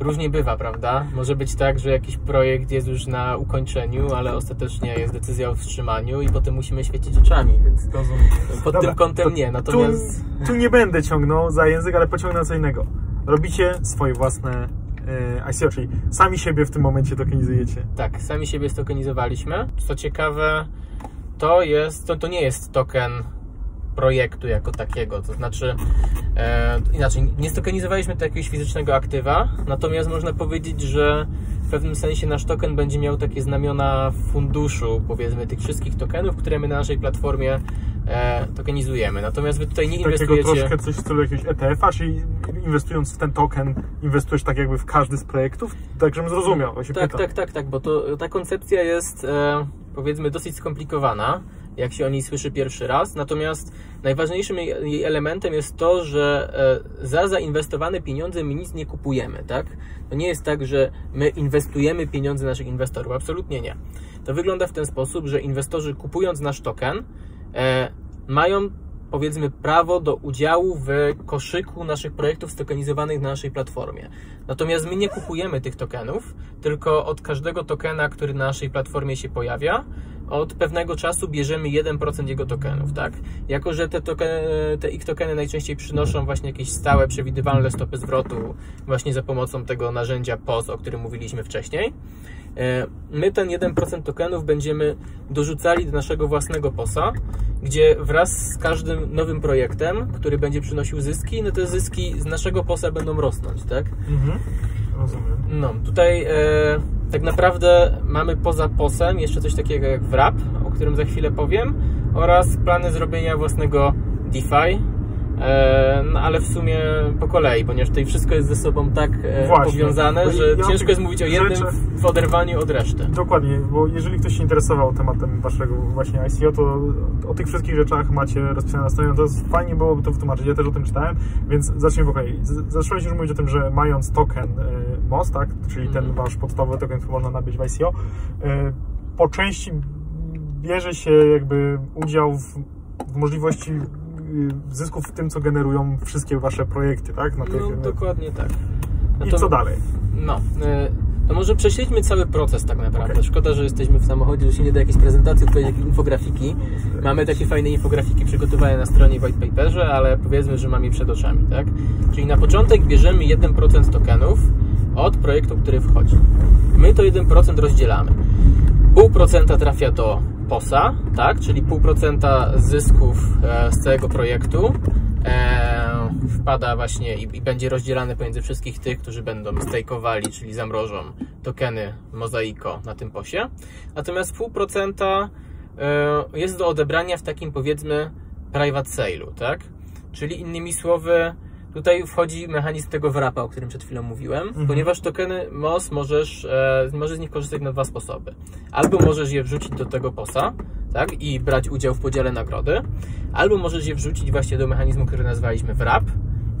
różnie bywa, prawda? Może być tak, że jakiś projekt jest już na ukończeniu, ale ostatecznie jest decyzja o wstrzymaniu i potem musimy świecić oczami, więc pod Dobra, tym kątem nie. Natomiast tu, tu nie będę ciągnął za język, ale pociągnę co innego. Robicie swoje własne I C O, czyli sami siebie w tym momencie tokenizujecie. Tak, sami siebie stokenizowaliśmy. Co ciekawe, to, jest, to, to nie jest token projektu jako takiego, to znaczy e, inaczej, nie stokenizowaliśmy to jakiegoś fizycznego aktywa, natomiast można powiedzieć, że w pewnym sensie nasz token będzie miał takie znamiona funduszu, powiedzmy, tych wszystkich tokenów, które my na naszej platformie e, tokenizujemy. Natomiast wy tutaj nie inwestujecie... Takiego troszkę coś w stylu jakiegoś E T F a, czyli inwestując w ten token, inwestujesz tak jakby w każdy z projektów? Tak, żebym zrozumiał. Tak, pyta. tak, tak, tak, bo to, ta koncepcja jest, e, powiedzmy, dosyć skomplikowana, jak się o niej słyszy pierwszy raz. Natomiast najważniejszym jej elementem jest to, że za zainwestowane pieniądze my nic nie kupujemy, tak? To nie jest tak, że my inwestujemy pieniądze naszych inwestorów. Absolutnie nie. To wygląda w ten sposób, że inwestorzy, kupując nasz token, e, mają powiedzmy prawo do udziału w koszyku naszych projektów stokenizowanych na naszej platformie. Natomiast my nie kupujemy tych tokenów, tylko od każdego tokena, który na naszej platformie się pojawia, od pewnego czasu bierzemy jeden procent jego tokenów, tak? Jako że te, tokeny, te ich tokeny najczęściej przynoszą właśnie jakieś stałe, przewidywalne stopy zwrotu właśnie za pomocą tego narzędzia P O S, o którym mówiliśmy wcześniej, my ten jeden procent tokenów będziemy dorzucali do naszego własnego P O S-a, gdzie wraz z każdym nowym projektem, który będzie przynosił zyski, no te zyski z naszego P O S-a będą rosnąć, tak? Mhm, rozumiem. No, tutaj... E Tak naprawdę mamy poza P O S-em jeszcze coś takiego jak W R A P, o którym za chwilę powiem, oraz plany zrobienia własnego DeFi, no ale w sumie po kolei, ponieważ tutaj wszystko jest ze sobą tak Właśnie. powiązane, że ja ciężko jest mówić o jednym rzeczy... w oderwaniu od reszty. Dokładnie, bo jeżeli ktoś się interesował tematem waszego właśnie I C O, to o tych wszystkich rzeczach macie rozpisane na stronie, to fajnie byłoby to wytłumaczyć, ja też o tym czytałem, więc zacznijmy po kolei. Zacząłeś już mówić o tym, że mając token M O S, tak, czyli mm. ten wasz podstawowy token, który można nabyć w I C O, po części bierze się jakby udział w, w możliwości zysków w tym, co generują wszystkie wasze projekty, tak? Na tych, no, dokładnie tak. No I to, co dalej? No, to może prześledźmy cały proces tak naprawdę. Okay. Szkoda, że jesteśmy w samochodzie, że się nie da jakiejś prezentacji, tutaj jakieś infografiki. Mamy takie fajne infografiki przygotowane na stronie white paperze, ale powiedzmy, że mamy je przed oczami, tak? Czyli na początek bierzemy jeden procent tokenów od projektu, który wchodzi. My to jeden procent rozdzielamy. zero przecinek pięć procent trafia do P O S-a, tak? Czyli zero przecinek pięć procent zysków e, z całego projektu e, wpada właśnie i, i będzie rozdzielane pomiędzy wszystkich tych, którzy będą stake'owali, czyli zamrożą tokeny Mosaico na tym P O S-ie. Natomiast zero przecinek pięć procent e, jest do odebrania w takim, powiedzmy, private sale'u, tak? Czyli innymi słowy, tutaj wchodzi mechanizm tego wrapa, o którym przed chwilą mówiłem, mhm. ponieważ tokeny M O S możesz, e, możesz z nich korzystać na dwa sposoby. Albo możesz je wrzucić do tego P O S-a, tak, i brać udział w podziale nagrody, albo możesz je wrzucić właśnie do mechanizmu, który nazwaliśmy wrap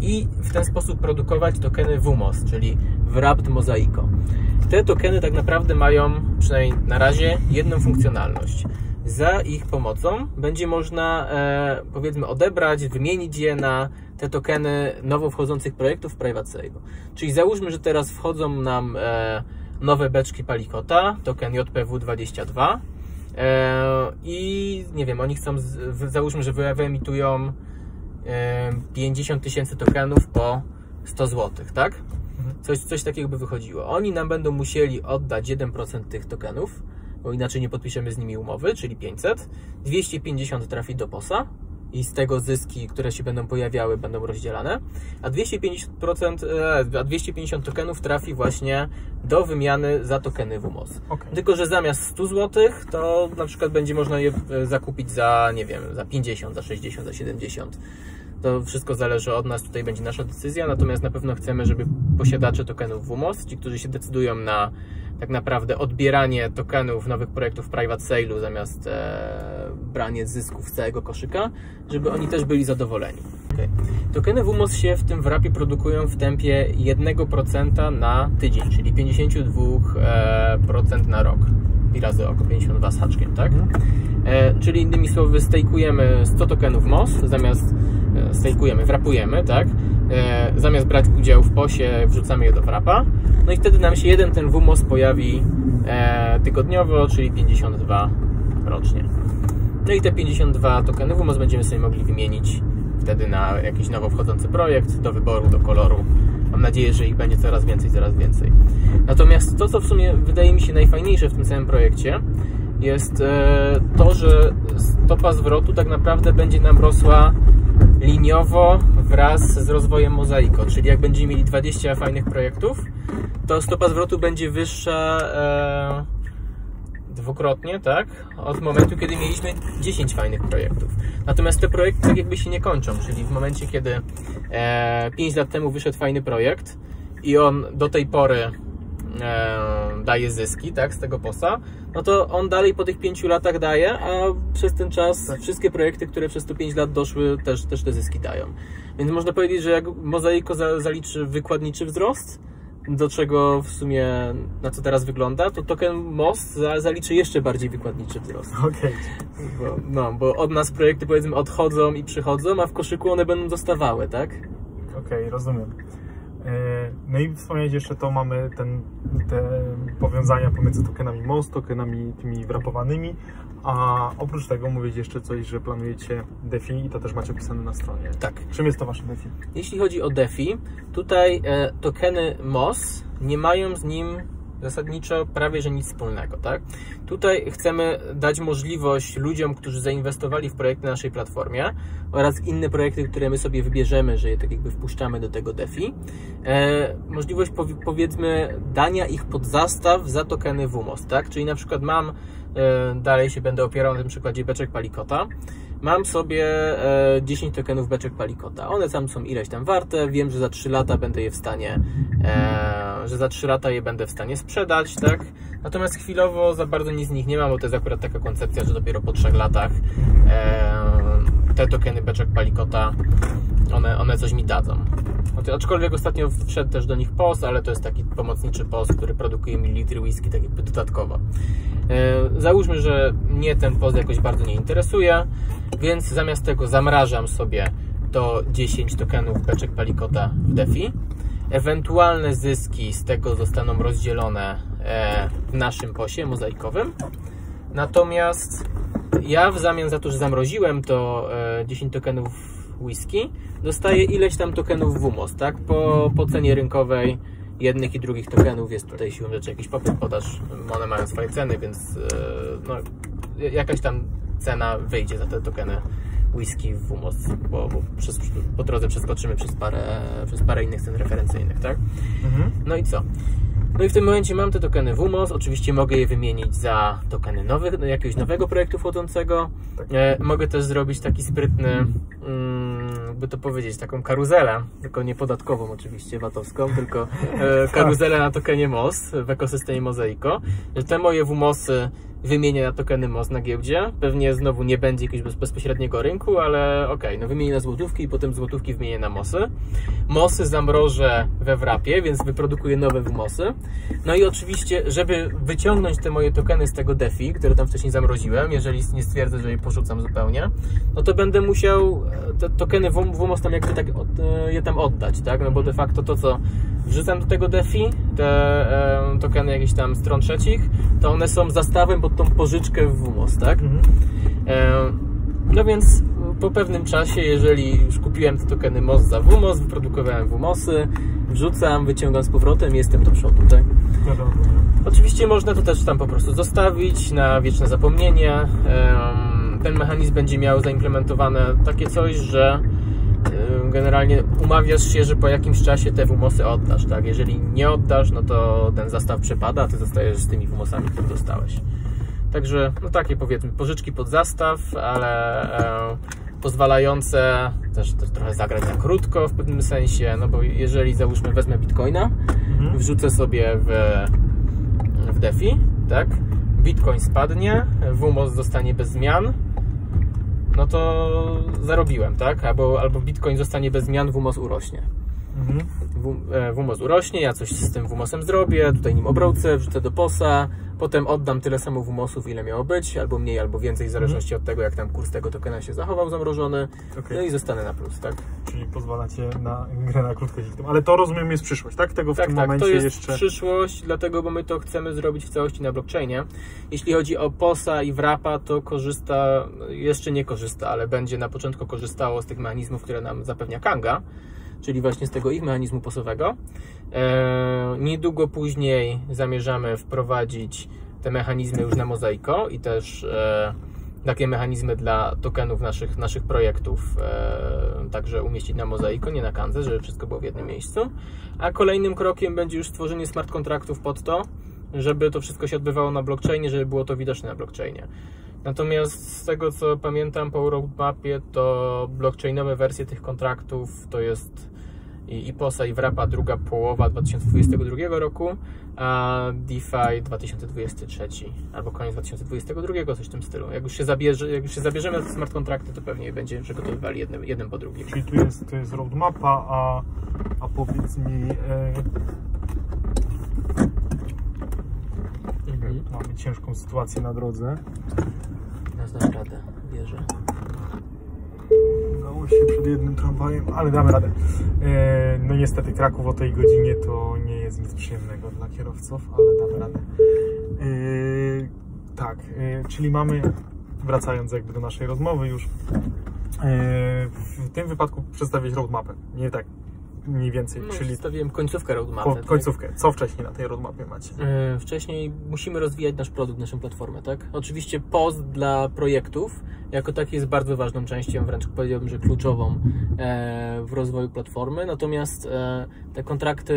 i w ten sposób produkować tokeny W M O S, czyli wrapped Mosaico. Te tokeny tak naprawdę mają, przynajmniej na razie, jedną funkcjonalność. Za ich pomocą będzie można, e, powiedzmy, odebrać, wymienić je na te tokeny nowo wchodzących projektów w private sale'u. Czyli załóżmy, że teraz wchodzą nam e, nowe beczki Palikota, token J P W dwadzieścia dwa e, i nie wiem, oni chcą, z, w, załóżmy, że wyemitują e, pięćdziesiąt tysięcy tokenów po sto złotych, tak? Coś, coś takiego by wychodziło. Oni nam będą musieli oddać jeden procent tych tokenów, bo inaczej nie podpiszemy z nimi umowy, czyli pięćset. dwieście pięćdziesiąt trafi do P O S-a i z tego zyski, które się będą pojawiały, będą rozdzielane, a dwieście pięćdziesiąt, procent, a dwieście pięćdziesiąt tokenów trafi właśnie do wymiany za tokeny W M O S. Okay. Tylko że zamiast stu złotych, to na przykład będzie można je zakupić za, nie wiem, za pięćdziesiąt, za sześćdziesiąt, za siedemdziesiąt. To wszystko zależy od nas, tutaj będzie nasza decyzja, natomiast na pewno chcemy, żeby posiadacze tokenów W M O S, ci, którzy się decydują na tak naprawdę odbieranie tokenów nowych projektów w private sale'u zamiast e, branie zysków z całego koszyka, żeby oni też byli zadowoleni. Okay. Tokeny W M O S się w tym wrapie produkują w tempie jeden procent na tydzień, czyli pięćdziesiąt dwa procent na rok. I razy około pięćdziesiąt dwa z haczkiem, tak? E, czyli innymi słowy, stakujemy sto tokenów M O S, zamiast e, stakujemy, wrapujemy, tak? E, zamiast brać udział w P O S-ie, wrzucamy je do wrapa. No i wtedy nam się jeden ten W M O S pojawi e, tygodniowo, czyli pięćdziesiąt dwa rocznie. No i te pięćdziesiąt dwa tokeny W M O S będziemy sobie mogli wymienić wtedy na jakiś nowo wchodzący projekt, do wyboru, do koloru. Mam nadzieję, że ich będzie coraz więcej, coraz więcej. Natomiast to, co w sumie wydaje mi się najfajniejsze w tym całym projekcie, jest to, że stopa zwrotu tak naprawdę będzie nam rosła liniowo wraz z rozwojem Mosaico. Czyli jak będziemy mieli dwadzieścia fajnych projektów, to stopa zwrotu będzie wyższa dwukrotnie, tak? Od momentu, kiedy mieliśmy dziesięć fajnych projektów. Natomiast te projekty tak jakby się nie kończą, czyli w momencie, kiedy e, pięć lat temu wyszedł fajny projekt i on do tej pory e, daje zyski, tak? Z tego P O S-a, no to on dalej po tych pięciu latach daje, a przez ten czas tak. wszystkie projekty, które przez te pięć lat doszły, też, też te zyski dają. Więc można powiedzieć, że jak Mosaico zaliczy wykładniczy wzrost, do czego w sumie, na co teraz wygląda, to token M O S zaliczy jeszcze bardziej wykładniczy wzrost. Okay. Bo, no, bo od nas projekty, powiedzmy, odchodzą i przychodzą, a w koszyku one będą zostawały, tak? Okej, okay, rozumiem. No i wspomnieć jeszcze to, mamy ten, te powiązania pomiędzy tokenami M O S, tokenami tymi wrapowanymi, a oprócz tego mówić jeszcze coś, że planujecie DeFi i to też macie opisane na stronie. Tak. Czym jest to wasze DeFi? Jeśli chodzi o DeFi, tutaj e, tokeny M O S nie mają z nim zasadniczo prawie że nic wspólnego, tak? Tutaj chcemy dać możliwość ludziom, którzy zainwestowali w projekty na naszej platformie oraz inne projekty, które my sobie wybierzemy, że je tak jakby wpuszczamy do tego DeFi, e, możliwość pow powiedzmy dania ich podzastaw za tokeny W M O S, tak? Czyli na przykład mam, e, dalej się będę opierał na tym przykładzie beczek palikota, mam sobie e, dziesięć tokenów beczek palikota. One tam są ileś tam warte. Wiem, że za trzy lata będę je w stanie, e, że za trzy lata je będę w stanie sprzedać, tak? Natomiast chwilowo za bardzo nic z nich nie mam, bo to jest akurat taka koncepcja, że dopiero po trzech latach e, te tokeny beczek palikota, one, one coś mi dadzą. Aczkolwiek ostatnio wszedł też do nich P O S, ale to jest taki pomocniczy P O S, który produkuje mi litry whisky, tak jakby dodatkowo. E, załóżmy, że mnie ten P O S jakoś bardzo nie interesuje, więc zamiast tego zamrażam sobie to dziesięć tokenów beczek palikota w DeFi. Ewentualne zyski z tego zostaną rozdzielone e, w naszym P O S-ie mozaikowym. Natomiast ja w zamian za to, że zamroziłem to e, dziesięć tokenów whisky, dostaje ileś tam tokenów W M O S, tak? Po, po cenie rynkowej jednych i drugich tokenów jest tutaj siłą rzeczy jakiś popyt, podaż, one mają swoje ceny, więc yy, no, jakaś tam cena wyjdzie za te tokeny whisky w W M O S, bo, bo przez, po drodze przeskoczymy przez parę, przez parę innych cen referencyjnych, tak? Mhm. No i co? No i w tym momencie mam te tokeny W M O S, oczywiście mogę je wymienić za tokeny nowych, jakiegoś nowego projektu wchodzącego. E, mogę też zrobić taki sprytny, by to powiedzieć, taką karuzelę, tylko nie podatkową oczywiście, vatowską, tylko e, karuzelę na tokenie M O S w ekosystemie Mosaico, że te moje W M O S-y wymienię na tokeny M O S na giełdzie. Pewnie znowu nie będzie jakiegoś bezpośredniego rynku, ale okej, okay, no wymienię na złotówki i potem złotówki wymienię na M O S-y. M O S-y zamrożę we wrapie, więc wyprodukuję nowe W M O S-y. No i oczywiście, żeby wyciągnąć te moje tokeny z tego DeFi, które tam wcześniej zamroziłem, jeżeli nie stwierdzę, że je porzucam zupełnie, no to będę musiał te tokeny W M O S tam jakby tak od, je tam oddać, tak? No bo de facto to, co wrzucam do tego DeFi, te e, tokeny jakichś tam stron trzecich, to one są zastawem pod tą pożyczkę w W M O S, tak? Mhm. E, no więc po pewnym czasie, jeżeli już kupiłem te tokeny M O S za W M O S, wyprodukowałem W M O S-y, wrzucam, wyciągam z powrotem i jestem do przodu, tak? No dobra. Oczywiście można to też tam po prostu zostawić na wieczne zapomnienie. E, ten mechanizm będzie miał zaimplementowane takie coś, że generalnie umawiasz się, że po jakimś czasie te W M O S-y oddasz, tak? Jeżeli nie oddasz, no to ten zastaw przepada, a ty zostajesz z tymi W M O S-ami, które dostałeś. Także, no takie powiedzmy, pożyczki pod zastaw, ale e, pozwalające też, też trochę zagrać za krótko w pewnym sensie, no bo jeżeli załóżmy wezmę Bitcoina, mhm. wrzucę sobie w, w DeFi, tak? Bitcoin spadnie, W M O S zostanie bez zmian, no to zarobiłem, tak? Albo, albo Bitcoin zostanie bez zmian, W M O S urośnie. Mhm. W, e, W M O S urośnie, ja coś z tym W M O S-em zrobię, tutaj nim obrócę, wrzucę do P O S-a, potem oddam tyle samo W M O S-ów, ile miało być, albo mniej, albo więcej, w zależności mhm. od tego, jak tam kurs tego tokena się zachował zamrożony, okay. no i zostanę na plus, tak? Czyli pozwalacie na grę na krótko. Ale to, rozumiem, jest przyszłość, tak? Tego w tak, tym tak, momencie to jest jeszcze... przyszłość, dlatego, bo my to chcemy zrobić w całości na blockchainie. Jeśli chodzi o P O S-a i wrapa, to korzysta, jeszcze nie korzysta, ale będzie na początku korzystało z tych mechanizmów, które nam zapewnia Kanga, czyli właśnie z tego ich mechanizmu posowego. E, niedługo później zamierzamy wprowadzić te mechanizmy już na Mosaico i też e, takie mechanizmy dla tokenów naszych, naszych projektów e, także umieścić na Mosaico, nie na Kandze, żeby wszystko było w jednym miejscu. A kolejnym krokiem będzie już stworzenie smart kontraktów pod to, żeby to wszystko się odbywało na blockchainie, żeby było to widoczne na blockchainie. Natomiast z tego, co pamiętam po roadmapie, to blockchainowe wersje tych kontraktów to jest i, i P O S-a, i wrapa druga połowa dwa tysiące dwudziestego drugiego roku, a DeFi dwa tysiące dwudziesty trzeci albo koniec dwa tysiące dwudziestego drugiego, coś w tym stylu. Jak już się, zabierze, jak już się zabierzemy za smart kontrakty, to pewnie będziemy przygotowywali jednym, jednym po drugim. Czyli tu jest, tu jest roadmapa, a, a powiedz mi... E... Mhm. Mamy ciężką sytuację na drodze. Nas damy radę, wierzę. Udało się przed jednym tramwajem, ale damy radę. E, no niestety Kraków o tej godzinie to nie jest nic przyjemnego dla kierowców, ale damy radę. E, tak, e, czyli mamy, wracając jakby do naszej rozmowy już, e, w tym wypadku przedstawić roadmapę, nie tak mniej więcej, no, czyli... przedstawiłem końcówkę roadmapy. Ko końcówkę. Tak? Co wcześniej na tej roadmapie macie? Yy, wcześniej musimy rozwijać nasz produkt, naszą platformę, tak? Oczywiście post dla projektów jako taki jest bardzo ważną częścią, wręcz powiedziałbym, że kluczową e, w rozwoju platformy, natomiast e, te kontrakty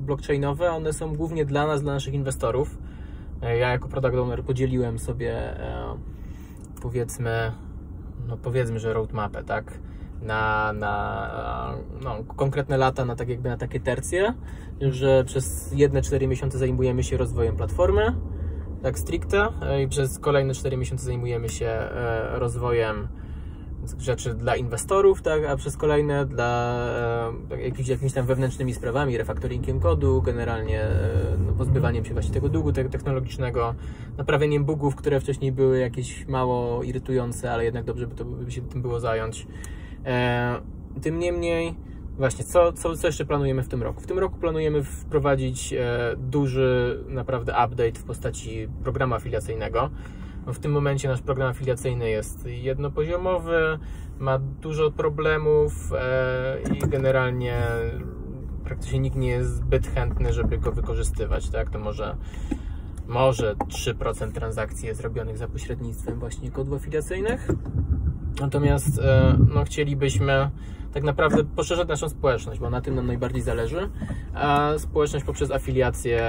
blockchainowe, one są głównie dla nas, dla naszych inwestorów. E, ja jako product owner podzieliłem sobie e, powiedzmy, no powiedzmy, że roadmapę, tak? na, na no, konkretne lata, na, tak jakby na takie tercje, że przez jedne cztery miesiące zajmujemy się rozwojem platformy, tak stricte, i przez kolejne cztery miesiące zajmujemy się e, rozwojem rzeczy dla inwestorów, tak, a przez kolejne dla e, jakimiś, jakimiś tam wewnętrznymi sprawami, refaktoringiem kodu, generalnie e, no, pozbywaniem się właśnie tego długu te technologicznego, naprawieniem bugów, które wcześniej były jakieś mało irytujące, ale jednak dobrze by, to, by się tym było zająć. E, tym niemniej, właśnie, co, co, co jeszcze planujemy w tym roku? W tym roku planujemy wprowadzić e, duży, naprawdę update w postaci programu afiliacyjnego. W tym momencie nasz program afiliacyjny jest jednopoziomowy, ma dużo problemów e, i generalnie praktycznie nikt nie jest zbyt chętny, żeby go wykorzystywać, tak? To może... Może trzy procent transakcji jest robionych za pośrednictwem właśnie kodów afiliacyjnych. Natomiast no, chcielibyśmy tak naprawdę poszerzać naszą społeczność, bo na tym nam najbardziej zależy. A społeczność poprzez afiliację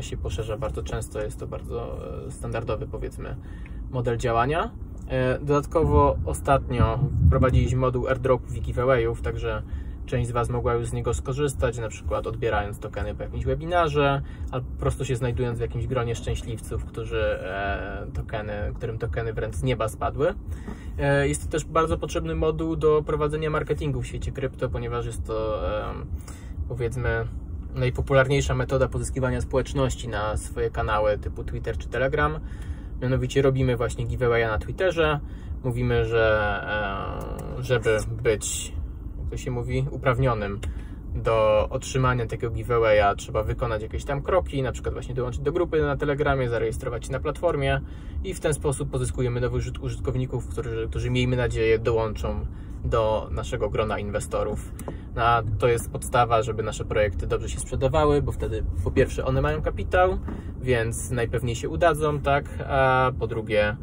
się poszerza bardzo często. Jest to bardzo standardowy, powiedzmy, model działania. Dodatkowo ostatnio wprowadziliśmy moduł airdropów i giveawayów, także część z Was mogła już z niego skorzystać, na przykład odbierając tokeny po jakimś webinarze, albo po prostu się znajdując w jakimś gronie szczęśliwców, którzy e, tokeny, którym tokeny wręcz z nieba spadły. E, jest to też bardzo potrzebny moduł do prowadzenia marketingu w świecie krypto, ponieważ jest to e, powiedzmy najpopularniejsza metoda pozyskiwania społeczności na swoje kanały typu Twitter czy Telegram. Mianowicie robimy właśnie giveawaya na Twitterze, mówimy, że e, żeby być, to się mówi, uprawnionym do otrzymania takiego giveawaya, trzeba wykonać jakieś tam kroki, na przykład właśnie dołączyć do grupy na Telegramie, zarejestrować się na platformie i w ten sposób pozyskujemy nowych użytkowników, którzy, którzy miejmy nadzieję dołączą do naszego grona inwestorów. A to jest podstawa, żeby nasze projekty dobrze się sprzedawały, bo wtedy po pierwsze one mają kapitał, więc najpewniej się udadzą, tak, a po drugie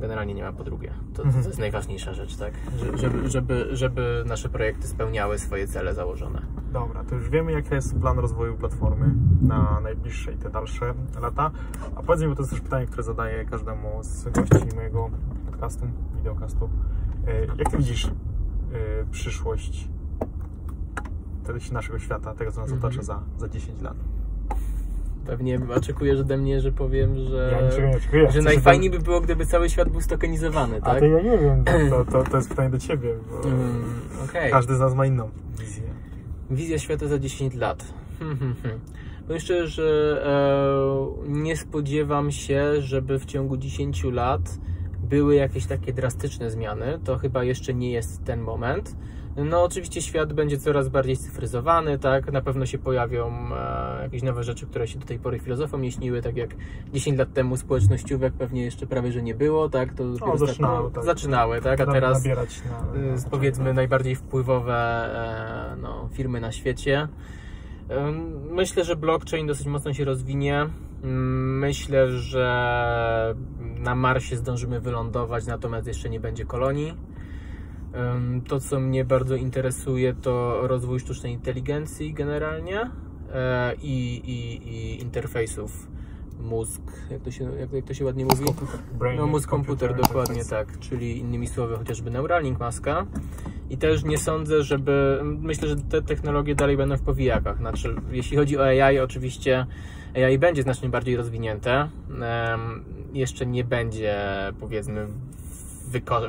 generalnie nie ma po drugie. To, to jest najważniejsza rzecz, tak? Żeby, żeby, żeby nasze projekty spełniały swoje cele założone. Dobra, to już wiemy, jaki jest plan rozwoju platformy na najbliższe i te dalsze lata. A powiedz mi, bo to jest też pytanie, które zadaję każdemu z gości mojego podcastu, wideocastu. Jak ty widzisz przyszłość naszego świata, tego, co nas otacza za, za dziesięć lat? Pewnie oczekujesz ode mnie, że powiem, że, ja niczego nie oczekuję, że najfajniej by było, gdyby cały świat był stokenizowany, tak? A to ja nie wiem, to, to, to jest pytanie do Ciebie, bo mm, okay. Każdy z nas ma inną wizję. Wizja świata za dziesięć lat. Hmm, hmm, hmm. Powiem szczerze, że e, nie spodziewam się, żeby w ciągu dziesięciu lat były jakieś takie drastyczne zmiany. To chyba jeszcze nie jest ten moment. No oczywiście świat będzie coraz bardziej cyfryzowany, tak, na pewno się pojawią e, jakieś nowe rzeczy, które się do tej pory filozofom nie śniły, tak jak dziesięć lat temu społecznościówek pewnie jeszcze prawie, że nie było, tak, to o, zaczynały, tak, tak. zaczynały, tak, a teraz na, na, e, powiedzmy tak. najbardziej wpływowe e, no, firmy na świecie. E, myślę, że blockchain dosyć mocno się rozwinie, myślę, że na Marsie zdążymy wylądować, natomiast jeszcze nie będzie kolonii. To, co mnie bardzo interesuje, to rozwój sztucznej inteligencji generalnie i, i, i interfejsów mózg, jak to się, jak, jak to się ładnie mówi? No, mózg-komputer, dokładnie tak, czyli innymi słowy chociażby Neuralink, maska. I też nie sądzę, żeby... Myślę, że te technologie dalej będą w powijakach. Znaczy, jeśli chodzi o A I, oczywiście A I będzie znacznie bardziej rozwinięte. Jeszcze nie będzie, powiedzmy,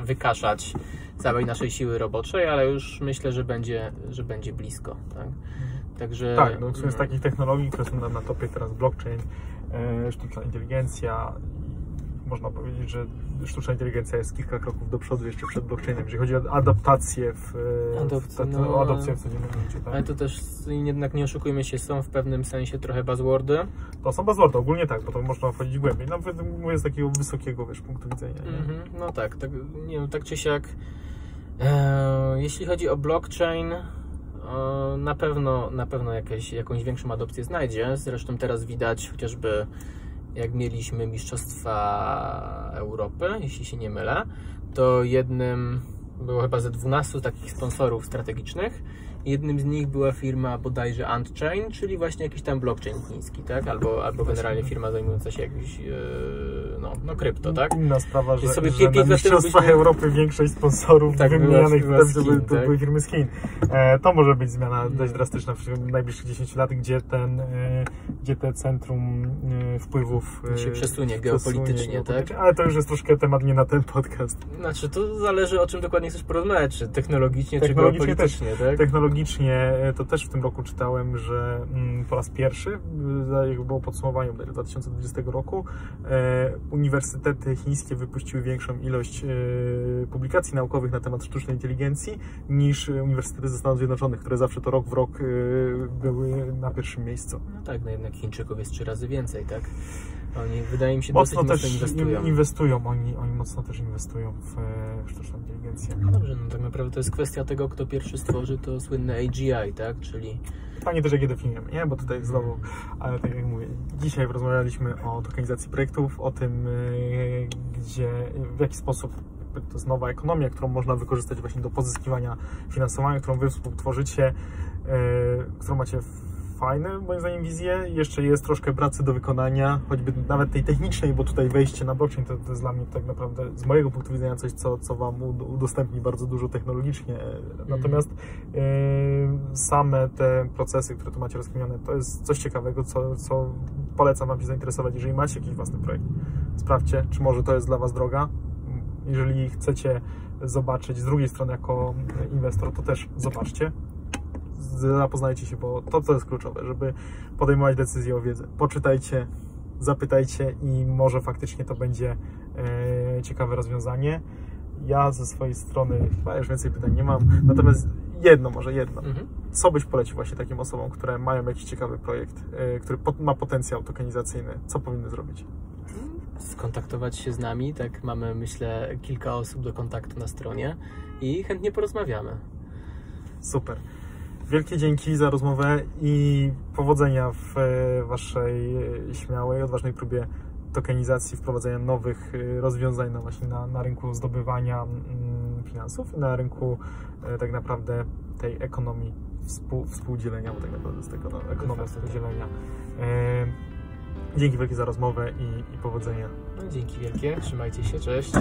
wykaszać całej naszej siły roboczej, ale już myślę, że będzie, że będzie blisko. Tak, Także, tak no, w sumie z takich technologii, które są na topie teraz blockchain, sztuczna inteligencja. Można powiedzieć, że sztuczna inteligencja jest kilka kroków do przodu jeszcze przed blockchainem, jeżeli chodzi o adaptację w, Adopcy, w ta, no, o adopcję w codziennym życiu. Tak? Ale to też jednak nie oszukujmy się, są w pewnym sensie trochę buzzwordy. To są buzzwordy, ogólnie tak, bo to można wchodzić głębiej. Nawet mówię z takiego wysokiego, wiesz, punktu widzenia. Mm-hmm. No tak, tak, nie wiem, tak czy siak. E, jeśli chodzi o blockchain, e, na pewno, na pewno jakieś, jakąś większą adopcję znajdzie. Zresztą teraz widać chociażby, jak mieliśmy Mistrzostwa Europy, jeśli się nie mylę, to jednym było chyba ze dwunastu takich sponsorów strategicznych. Jednym z nich była firma bodajże Unchained, czyli właśnie jakiś tam blockchain chiński, tak? Albo, albo generalnie firma zajmująca się jakimś, yy, no, no krypto, tak? Inna sprawa, że, sobie że na Mistrzostwach byśmy... Europy większość sponsorów tak, wymienianych była, była w tym, Chin, to tak? były firmy z Chin. E, to może być zmiana dość drastyczna w najbliższych dziesięciu lat, gdzie ten, e, gdzie te centrum e, wpływów e, się przesunie geopolitycznie, tak? Ale to już jest troszkę temat nie na ten podcast. Znaczy, to zależy o czym dokładnie chcesz porozmawiać, czy technologicznie, technologicznie czy geopolitycznie, też, tak? Technologicznie to też w tym roku czytałem, że po raz pierwszy, po podsumowaniu dwa tysiące dwudziestego roku, uniwersytety chińskie wypuściły większą ilość publikacji naukowych na temat sztucznej inteligencji niż uniwersytety ze Stanów Zjednoczonych, które zawsze to rok w rok były na pierwszym miejscu. No tak, no jednak Chińczyków jest trzy razy więcej, tak? Oni, wydaje mi się, mocno dosyć też mocno inwestują. inwestują oni, oni mocno też inwestują w sztuczną inteligencję. No dobrze, no tak naprawdę to jest kwestia tego, kto pierwszy stworzy to słynne A G I, tak? Czyli... Pytanie też, jakie definiujemy, nie? Bo tutaj znowu, ale tak jak mówię, dzisiaj rozmawialiśmy o tokenizacji projektów, o tym, gdzie, w jaki sposób to jest nowa ekonomia, którą można wykorzystać właśnie do pozyskiwania finansowania, którą wy współtworzycie, którą macie w fajne, moim zdaniem, wizje. Jeszcze jest troszkę pracy do wykonania, choćby nawet tej technicznej, bo tutaj wejście na blockchain to, to jest dla mnie tak naprawdę z mojego punktu widzenia coś, co, co Wam udostępni bardzo dużo technologicznie. Natomiast yy, same te procesy, które tu macie rozkminione, to jest coś ciekawego, co, co polecam Wam się zainteresować. Jeżeli macie jakiś własny projekt, sprawdźcie, czy może to jest dla Was droga. Jeżeli chcecie zobaczyć z drugiej strony jako inwestor, to też zobaczcie. Zapoznajcie się, bo to, co jest kluczowe, żeby podejmować decyzję o wiedzę. Poczytajcie, zapytajcie i może faktycznie to będzie e, ciekawe rozwiązanie. Ja ze swojej strony chyba już więcej pytań nie mam, natomiast jedno, może jedno. Mhm. Co byś polecił właśnie takim osobom, które mają jakiś ciekawy projekt, e, który pot, ma potencjał tokenizacyjny? Co powinny zrobić? Skontaktować się z nami, tak? Mamy, myślę, kilka osób do kontaktu na stronie i chętnie porozmawiamy. Super. Wielkie dzięki za rozmowę i powodzenia w Waszej śmiałej, odważnej próbie tokenizacji, wprowadzenia nowych rozwiązań no właśnie na, na rynku zdobywania finansów, na rynku tak naprawdę tej ekonomii współ, współdzielenia, bo tak naprawdę z tego ekonomia współdzielenia. Dzięki wielkie za rozmowę i, i powodzenia. No, dzięki wielkie, trzymajcie się, cześć.